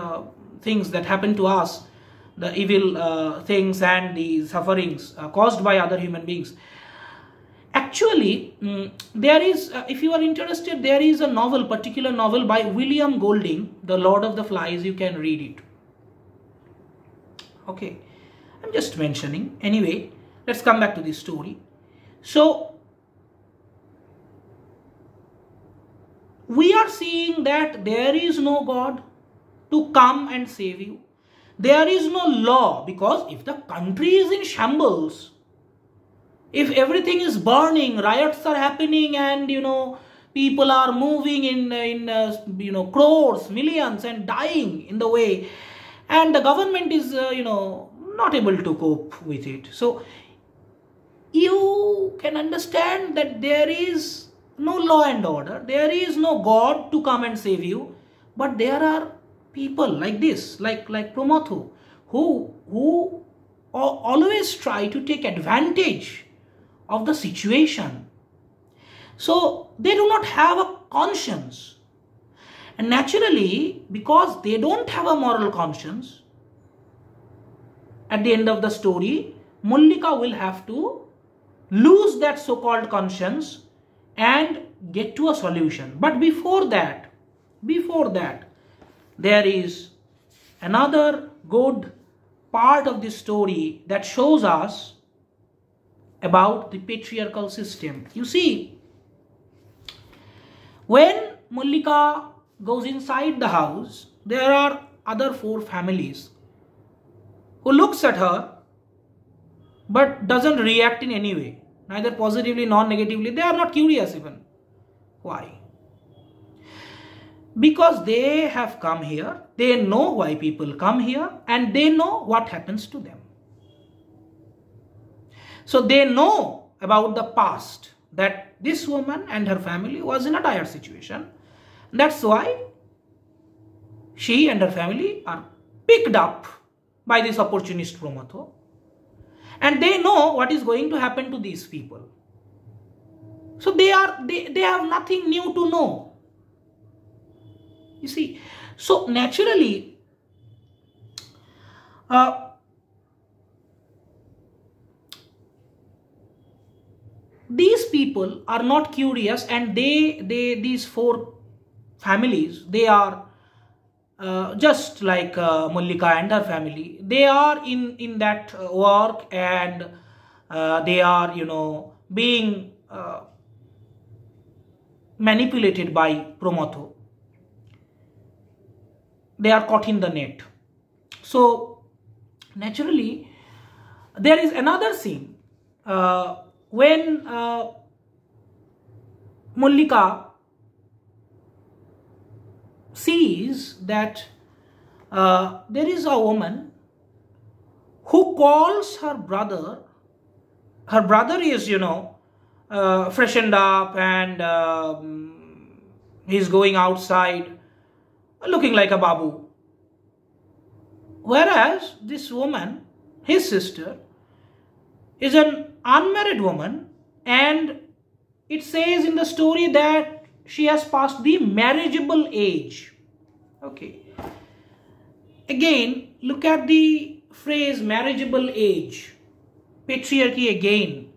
things that happen to us, the evil things and the sufferings caused by other human beings. Actually, there is, if you are interested, there is a novel, particular novel by William Golding, The Lord of the Flies. You can read it. Okay, I'm just mentioning. Anyway, let's come back to this story. So, we are seeing that there is no God to come and save you. There is no law, because if the country is in shambles, if everything is burning, riots are happening, and people are moving in crores, millions, and dying in the way, and the government is not able to cope with it. So you can understand that there is no law and order. There is no God to come and save you, but there are people like this, like Promothu, who always try to take advantage of the situation. So they do not have a conscience, and naturally, because they don't have a moral conscience, at the end of the story Mullika will have to lose that so-called conscience and get to a solution. But before that there is another good part of this story that shows us about the patriarchal system. You see, when Mullika goes inside the house, there are other 4 families who looks at her but doesn't react in any way, neither positively nor negatively. They are not curious even. Why? Because they have come here, they know why people come here, and they know what happens to them. So they know about the past, that this woman and her family was in a dire situation. That's why she and her family are picked up by this opportunist Promotho. And they know what is going to happen to these people. So they have nothing new to know. You see, so naturally, these people are not curious, and these 4 families, they are just like Mollika and her family, they are in that work, and they are, you know, being manipulated by Prometho. They are caught in the net. So naturally there is another scene when Mollika sees that there is a woman who calls her brother. Her brother is, you know, freshened up, and he's going outside looking like a babu. Whereas this woman, his sister, is an unmarried woman, and it says in the story that she has passed the marriageable age. Okay. Again, look at the phrase marriageable age. Patriarchy again.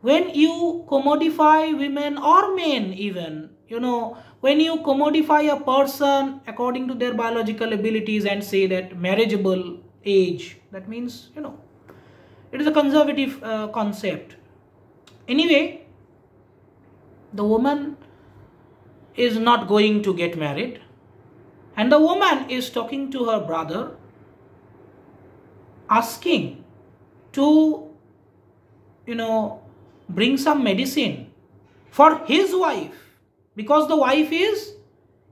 When you commodify women or men even, you know, when you commodify a person according to their biological abilities and say that marriageable age, that means, you know, it is a conservative concept. Anyway, the woman is not going to get married, and the woman is talking to her brother, asking to, you know, bring some medicine for his wife, because the wife is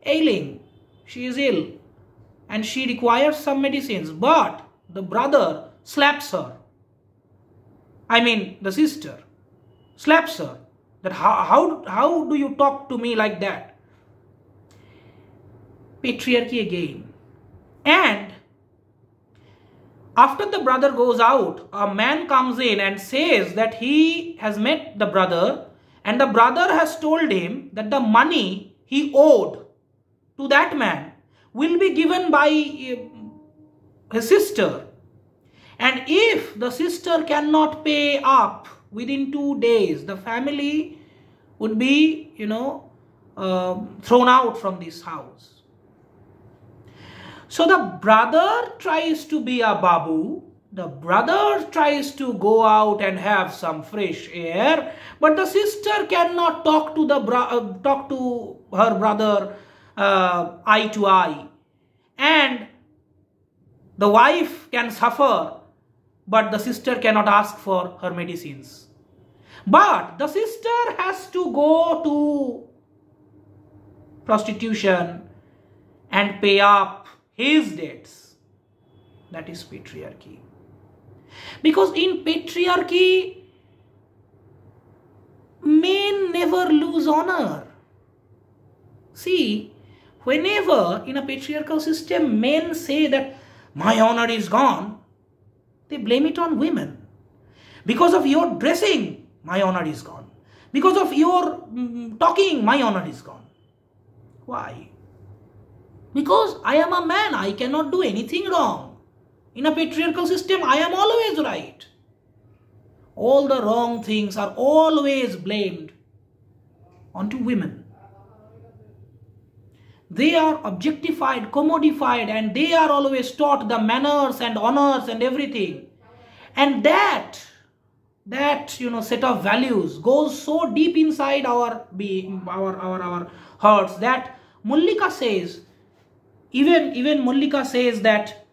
ailing, she is ill, and she requires some medicines. But the brother slaps her, I mean the sister slaps her, that how do you talk to me like that? Patriarchy again. And after the brother goes out, a man comes in and says that he has met the brother, and the brother has told him that the money he owed to that man will be given by his sister, and if the sister cannot pay up within 2 days, the family would be, you know, thrown out from this house. So the brother tries to be a babu, the brother tries to go out and have some fresh air, but the sister cannot talk to the talk to her brother eye to eye, and the wife can suffer, but the sister cannot ask for her medicines. But the sister has to go to prostitution and pay up his debts. That is patriarchy. Because in patriarchy, men never lose honor. See, whenever in a patriarchal system men say that my honor is gone, they blame it on women. Because of your dressing, my honor is gone. Because of your talking, my honor is gone. Why? Because I am a man, I cannot do anything wrong. In a patriarchal system, I am always right. All the wrong things are always blamed onto women. They are objectified, commodified, and they are always taught the manners and honors and everything. And that you know, set of values goes so deep inside our being, our hearts, that Mollika says, Even Mollika says that,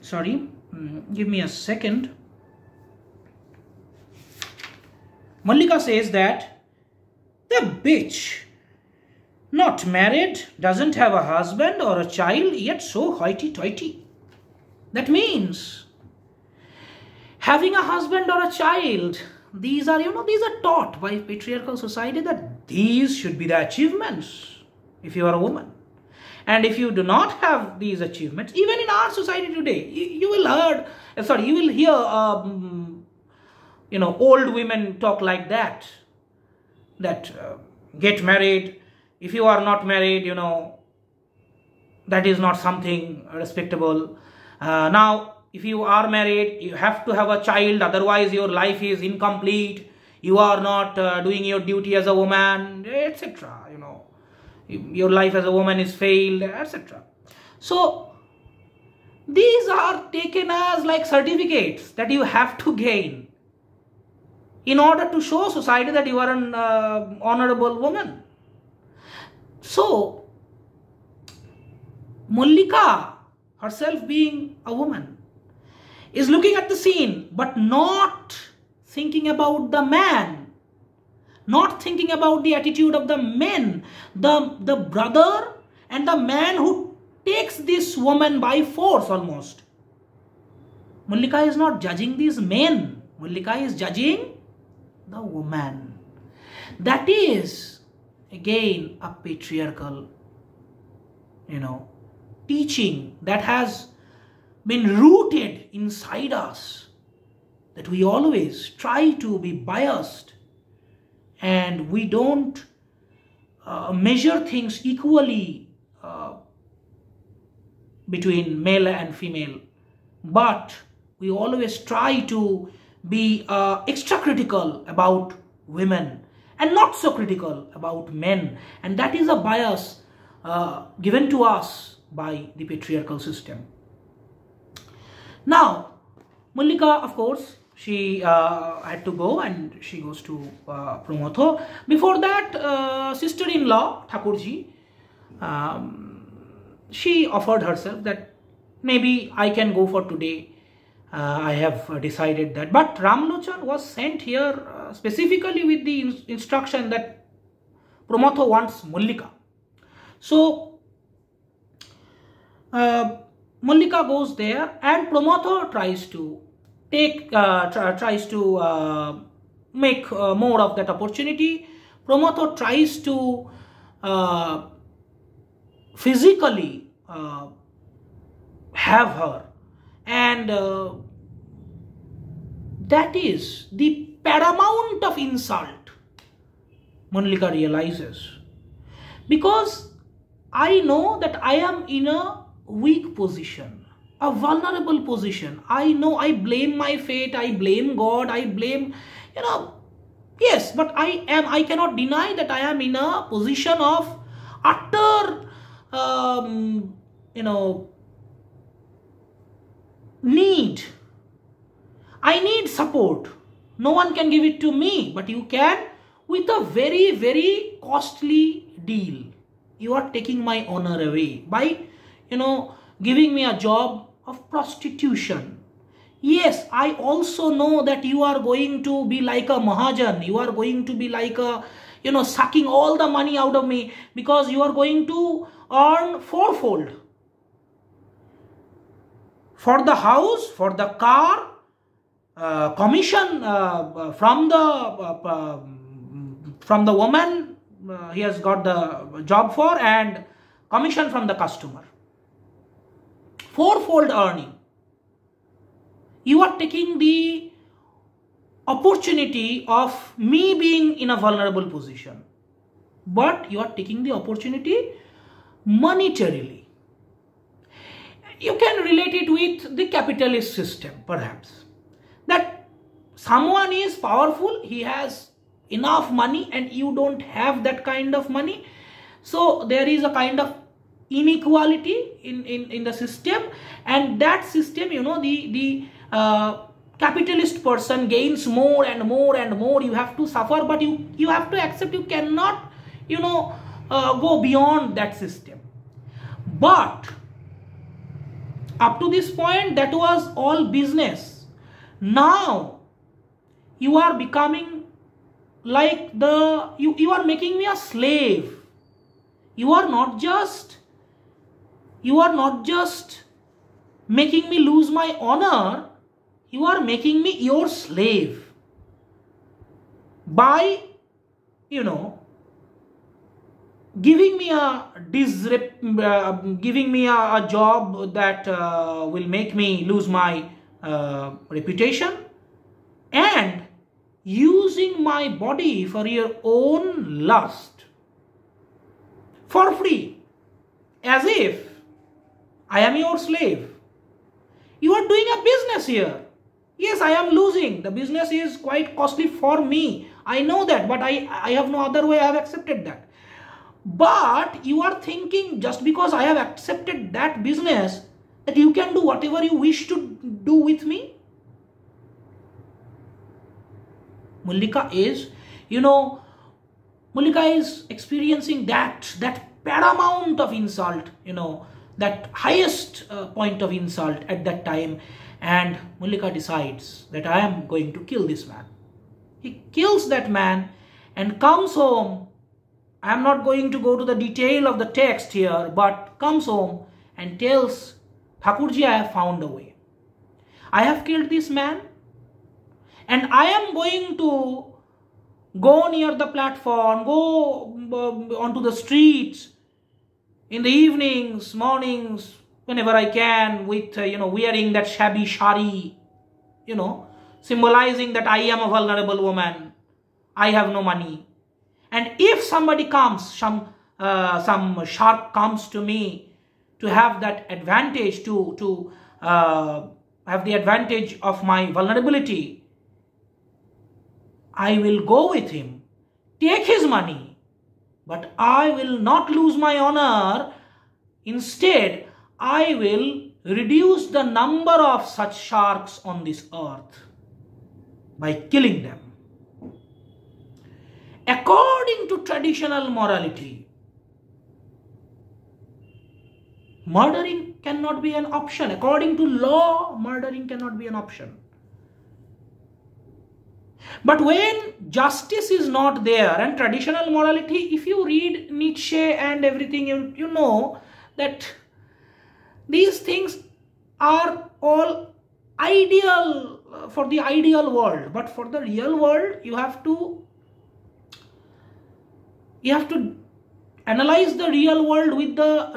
sorry, give me a second. Mollika says that the bitch, not married, doesn't have a husband or a child, yet so hoity-toity. That means having a husband or a child, these are, you know, these are taught by patriarchal society that these should be the achievements if you are a woman. And if you do not have these achievements, even in our society today, you will hear you know, old women talk like that, get married. If you are not married, you know, that is not something respectable. Now if you are married, you have to have a child, otherwise your life is incomplete. you are not doing your duty as a woman, etc. You know, your life as a woman is failed, etc. So these are taken as like certificates that you have to gain in order to show society that you are an honorable woman. So Mullika herself, being a woman, is looking at the scene but not thinking about the man, not thinking about the attitude of the men, the brother and the man who takes this woman by force almost. Mullika is not judging these men. Mullika is judging the woman. That is again a patriarchal, you know, teaching that has been rooted inside us, that we always try to be biased and we don't measure things equally between male and female, but we always try to be extra critical about women and not so critical about men, and that is a bias given to us by the patriarchal system. Now, Mullika, of course, she had to go and she goes to Promotho. Before that, sister-in-law, Thakurji, she offered herself that maybe I can go for today. I have decided that. But Ramlochan was sent here specifically with the instruction that Promotho wants Mullika. So, Mullika goes there and Promotho tries to take, make more of that opportunity. Promotho tries to physically have her, and that is the paramount of insult, Mullika realizes, because I know that I am in a weak position, a vulnerable position. I know I blame my fate, I blame God, I blame, you know, yes, but I cannot deny that I am in a position of utter, you know, need. I need support. No one can give it to me, but you can with a very, very costly deal. You are taking my honor away by, you know, giving me a job of prostitution. Yes, I also know that you are going to be like a Mahajan. You are going to be like a, you know, sucking all the money out of me, because you are going to earn fourfold. For the house, for the car, commission from the woman he has got the job for, and commission from the customer. Fourfold earning. You are taking the opportunity of me being in a vulnerable position, but you are taking the opportunity monetarily. You can relate it with the capitalist system perhaps, that someone is powerful, he has enough money and you don't have that kind of money. So there is a kind of inequality in the system, and that system, you know, the capitalist person gains more and more and more. You have to suffer, but you have to accept. You cannot, you know, go beyond that system. But up to this point, that was all business. Now you are becoming like the, you are making me a slave. You are not just making me lose my honor, you are making me your slave by, you know, giving me a job that will make me lose my reputation, and using my body for your own lust for free, as if I am your slave. You are doing a business here. Yes, I am losing. The business is quite costly for me. I know that, but I have no other way. I have accepted that. But you are thinking, just because I have accepted that business, that you can do whatever you wish to do with me? Mullika is, you know, Mullika is experiencing that paramount of insult, you know, that highest point of insult at that time. And Mullika decides that I am going to kill this man. He kills that man and comes home. I am not going to go to the detail of the text here, but comes home and tells Thakurji, I have found a way. I have killed this man and I am going to go near the platform, go onto the streets in the evenings, mornings, whenever I can, with, you know, wearing that shabby shari, you know, symbolizing that I am a vulnerable woman, I have no money. And if somebody comes, some shark comes to me to have that advantage, to have the advantage of my vulnerability, I will go with him, take his money, but I will not lose my honor. Instead, I will reduce the number of such sharks on this earth by killing them. According to traditional morality, murdering cannot be an option. According to law, murdering cannot be an option. But when justice is not there, and traditional morality, if you read Nietzsche and everything, you know that these things are all ideal for the ideal world. But for the real world, you have to analyze the real world with the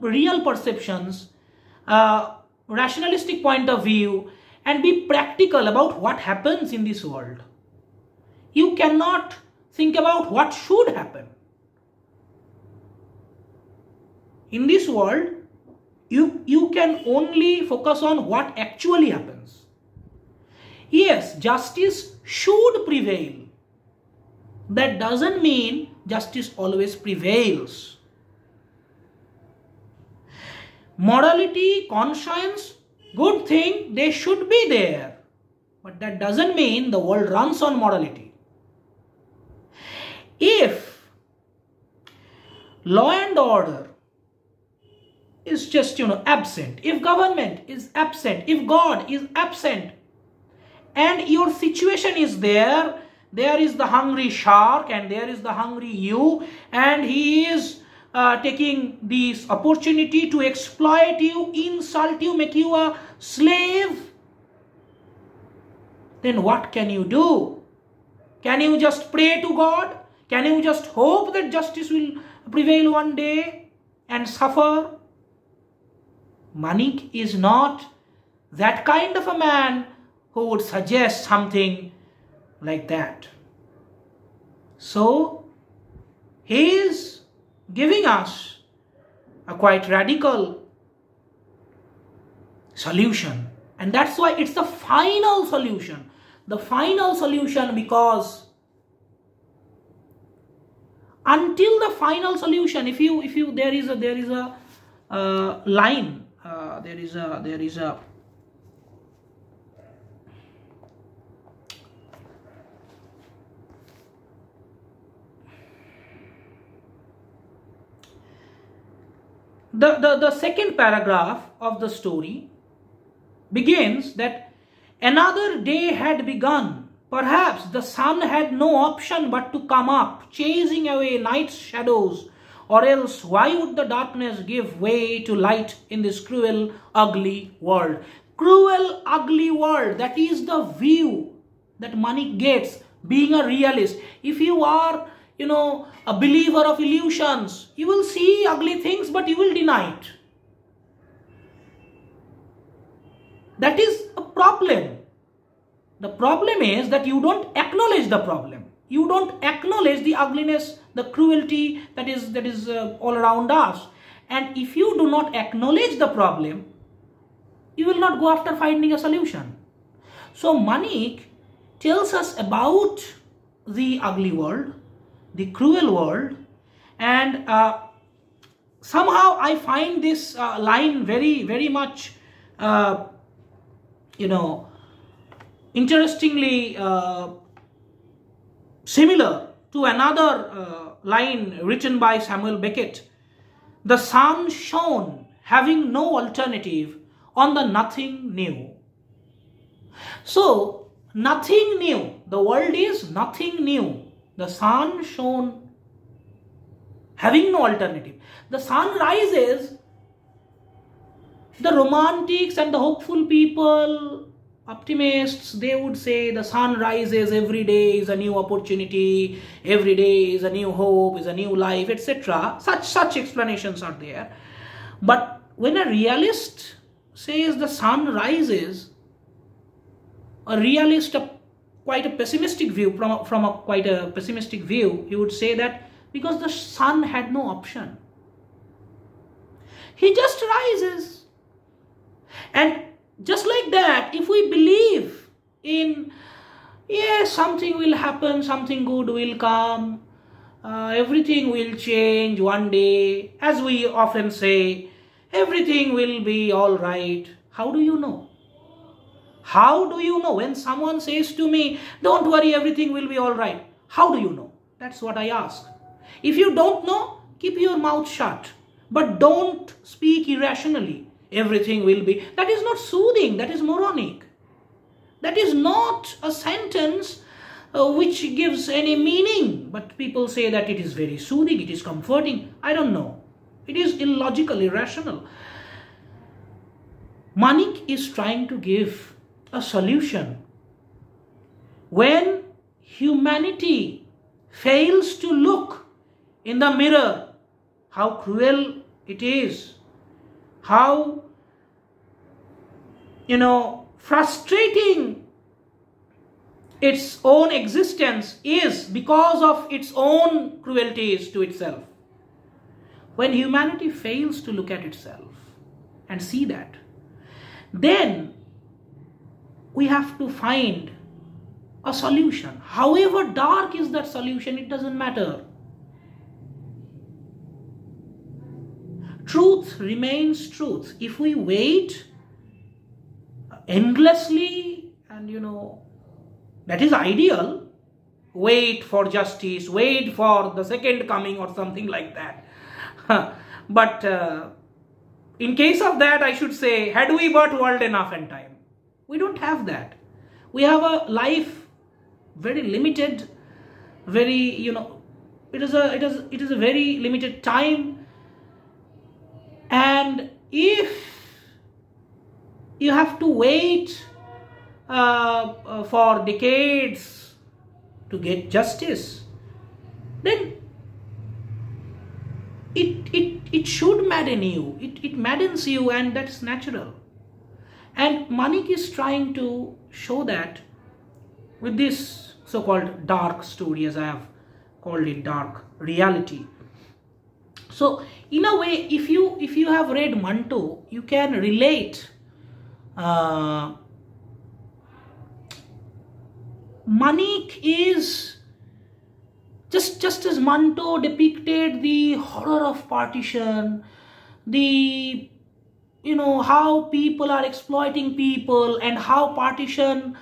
real perceptions, rationalistic point of view, and be practical about what happens in this world. You cannot think about what should happen. In this world, you can only focus on what actually happens. Yes, justice should prevail. That doesn't mean justice always prevails. Morality, conscience, good thing, they should be there, but that doesn't mean the world runs on morality. If law and order is just, you know, absent, if government is absent, if God is absent, and your situation is there is the hungry shark and there is the hungry you, and he is taking this opportunity to exploit you, insult you, make you a slave, then what can you do? Can you just pray to God? Can you just hope that justice will prevail one day and suffer? Manik is not that kind of a man who would suggest something like that. So he is giving us a quite radical solution, and that's why it's the final solution. The final solution, because until the final solution, if you The second paragraph of the story begins that another day had begun. Perhaps the sun had no option but to come up, chasing away night's shadows, or else why would the darkness give way to light in this cruel, ugly world? Cruel, ugly world, that is the view that Manik gets, being a realist. If you are, you know, a believer of illusions, you will see ugly things, but you will deny it. That is a problem. The problem is that you don't acknowledge the problem. You don't acknowledge the ugliness, the cruelty that is all around us. And if you do not acknowledge the problem, you will not go after finding a solution. So Manik tells us about the ugly world, the cruel world, and somehow I find this line very, very much, you know, interestingly similar to another line written by Samuel Beckett. The sun shone, having no alternative, on the nothing new. So, nothing new. The world is nothing new. The sun shone, having no alternative. The sun rises. The romantics and the hopeful people, optimists, they would say the sun rises every day is a new opportunity, every day is a new hope, is a new life, etc. Such explanations are there. But when a realist says the sun rises, a realist, from quite a pessimistic view, he would say that because the sun had no option, he just rises. And just like that, if we believe in, yes, something will happen, something good will come, everything will change one day, as we often say, everything will be all right. How do you know? How do you know? When someone says to me, don't worry, everything will be all right, how do you know? That's what I ask. If you don't know, keep your mouth shut. But don't speak irrationally. Everything will be. That is not soothing. That is moronic. That is not a sentence which gives any meaning. But people say that it is very soothing, it is comforting. I don't know. It is illogical, irrational. Manik is trying to give a solution. When humanity fails to look in the mirror, how cruel it is, how, you know, frustrating its own existence is because of its own cruelties to itself. When humanity fails to look at itself and see that, then we have to find a solution. However dark is that solution, it doesn't matter. Truth remains truth. If we wait endlessly, and you know, that is ideal, wait for justice, wait for the second coming or something like that. But in case of that, I should say, had we but world enough and time. We don't have that. We have a life very limited, very, you know, it is a very limited time. And if you have to wait for decades to get justice, then it should madden you. It maddens you, and that's natural. And Manik is trying to show that with this so-called dark story, as I have called it, dark reality. So in a way, if you have read Manto, you can relate Manik is just as Manto depicted the horror of partition, the, you know, how people are exploiting people and how partition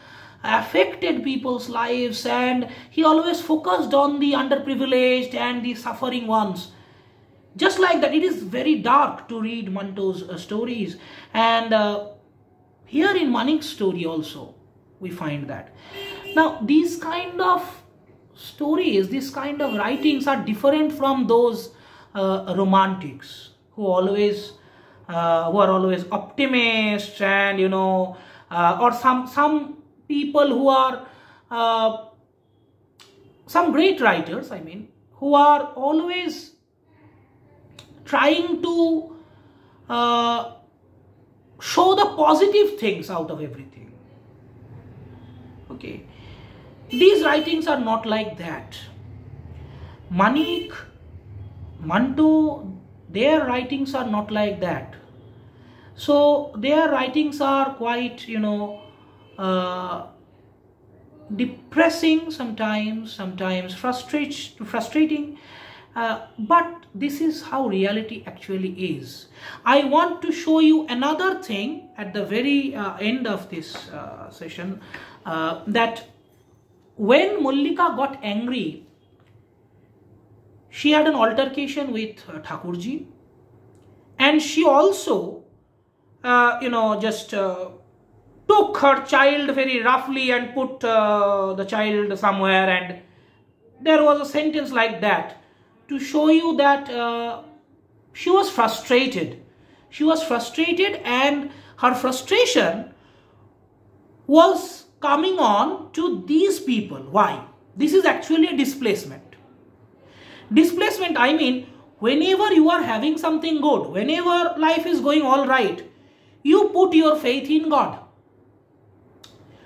affected people's lives, and he always focused on the underprivileged and the suffering ones. Just like that, it is very dark to read Manto's stories, and here in Manik's story also we find that. Now these kind of stories, these kind of writings are different from those romantics who are always optimists, and you know, or some people who are some great writers, I mean, who are always trying to show the positive things out of everything. Okay, these writings are not like that. Manik, Manto, their writings are not like that. So their writings are quite, you know, depressing sometimes, frustrating, but this is how reality actually is. I want to show you another thing at the very end of this session, that when Mollika got angry, she had an altercation with Thakurji, and she also, just took her child very roughly and put the child somewhere, and there was a sentence like that to show you that she was frustrated. She was frustrated, and her frustration was coming on to these people. Why? This is actually a displacement. Displacement, I mean, whenever you are having something good, whenever life is going all right, you put your faith in God.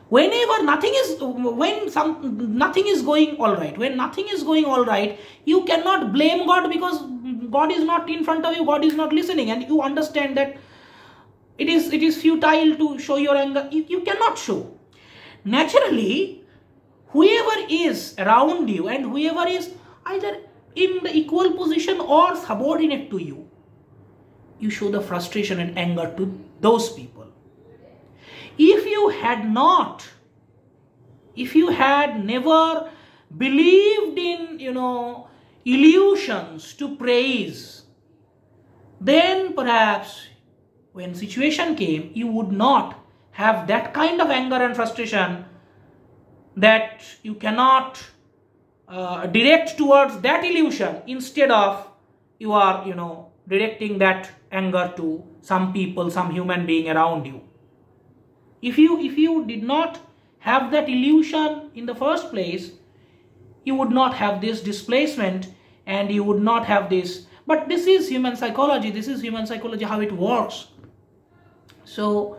Whenever nothing is, nothing is going all right, when nothing is going all right, you cannot blame God, because God is not in front of you, God is not listening, and you understand that it is futile to show your anger. You cannot show. Naturally, whoever is around you and whoever is either in the equal position or subordinate to you, you show the frustration and anger to those people. If you had never believed in, illusions to praise, then perhaps when situation came, you would not have that kind of anger and frustration that you cannot direct towards that illusion. Instead of you are, directing that anger to some people, some human being around you. If you did not have that illusion in the first place, you would not have this displacement, and you would not have this. But this is human psychology. This is human psychology, how it works. So,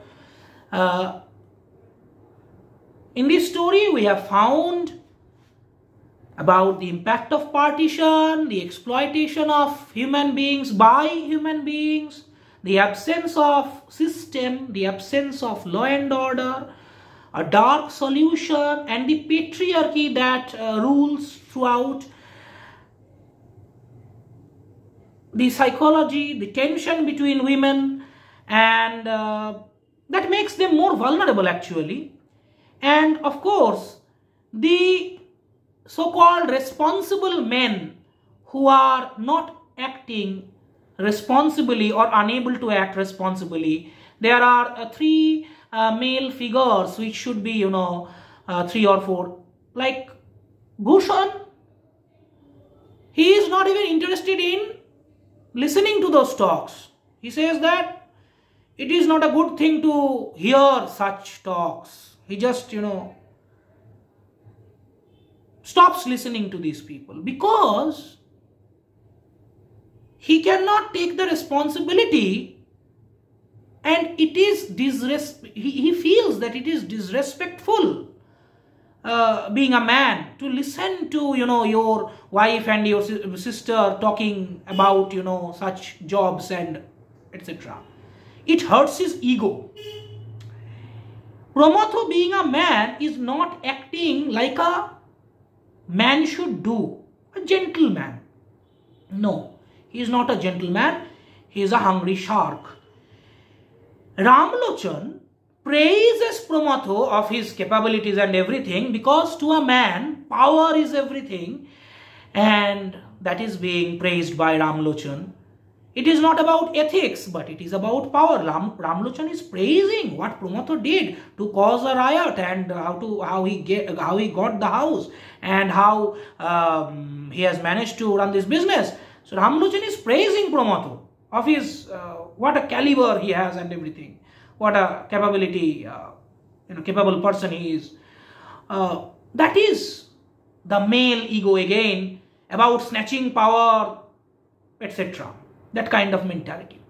in this story, we have found about the impact of partition, the exploitation of human beings by human beings, the absence of system, the absence of law and order, a dark solution, and the patriarchy that rules throughout. The psychology, the tension between women, and that makes them more vulnerable actually. And of course, the so-called responsible men who are not acting responsibly or unable to act responsibly. There are three male figures which should be, three or four. Like Bhushan, he is not even interested in listening to those talks. He says that it is not a good thing to hear such talks. He just, stops listening to these people, because he cannot take the responsibility, and it is he feels that it is disrespectful being a man to listen to your wife and your sister talking about such jobs and etc. It hurts his ego. Promotho, being a man, is not acting like a man should do, a gentleman. No. He is not a gentleman, he is a hungry shark. Ramlochan praises Promotho of his capabilities and everything, because to a man, power is everything, and that is being praised by Ramlochan. It is not about ethics, but it is about power. Ramlochan is praising what Promotho did to cause a riot, and how he got the house, and how he has managed to run this business. So Ramlochan is praising Promotho of his, what a caliber he has and everything. What a capability, capable person he is. That is the male ego again, about snatching power, etc. That kind of mentality.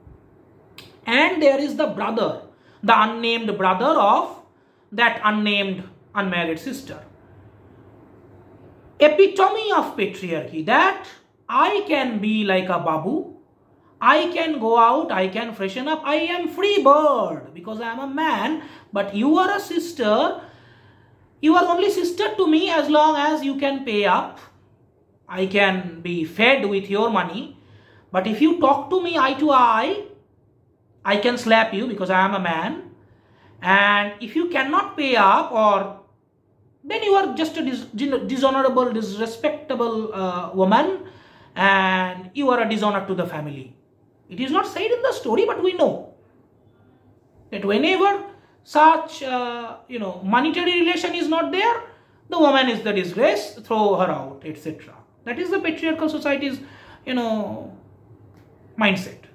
And there is the brother, the unnamed brother of that unnamed unmarried sister. Epitome of patriarchy, that I can be like a babu, I can go out, I can freshen up, I am free bird because I am a man, but you are a sister, You are only sister to me as long as you can pay up. I can be fed with your money. But if you talk to me eye to eye, I can slap you because I am a man. And if you cannot pay up, or then you are just a dishonorable, disrespectable woman, and you are a dishonor to the family. It is not said in the story, but we know that whenever such monetary relation is not there, the woman is the disgrace, throw her out, etc. That is the patriarchal society's mindset.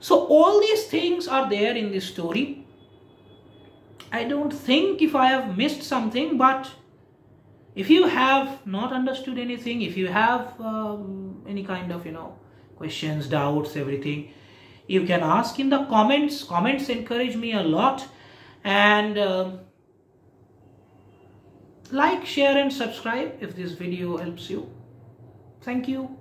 So all these things are there in this story. I don't think if I have missed something, but if you have not understood anything, if you have any kind of questions, doubts, everything, you can ask in the comments. Comments encourage me a lot. And like, share and subscribe if this video helps you. Thank you.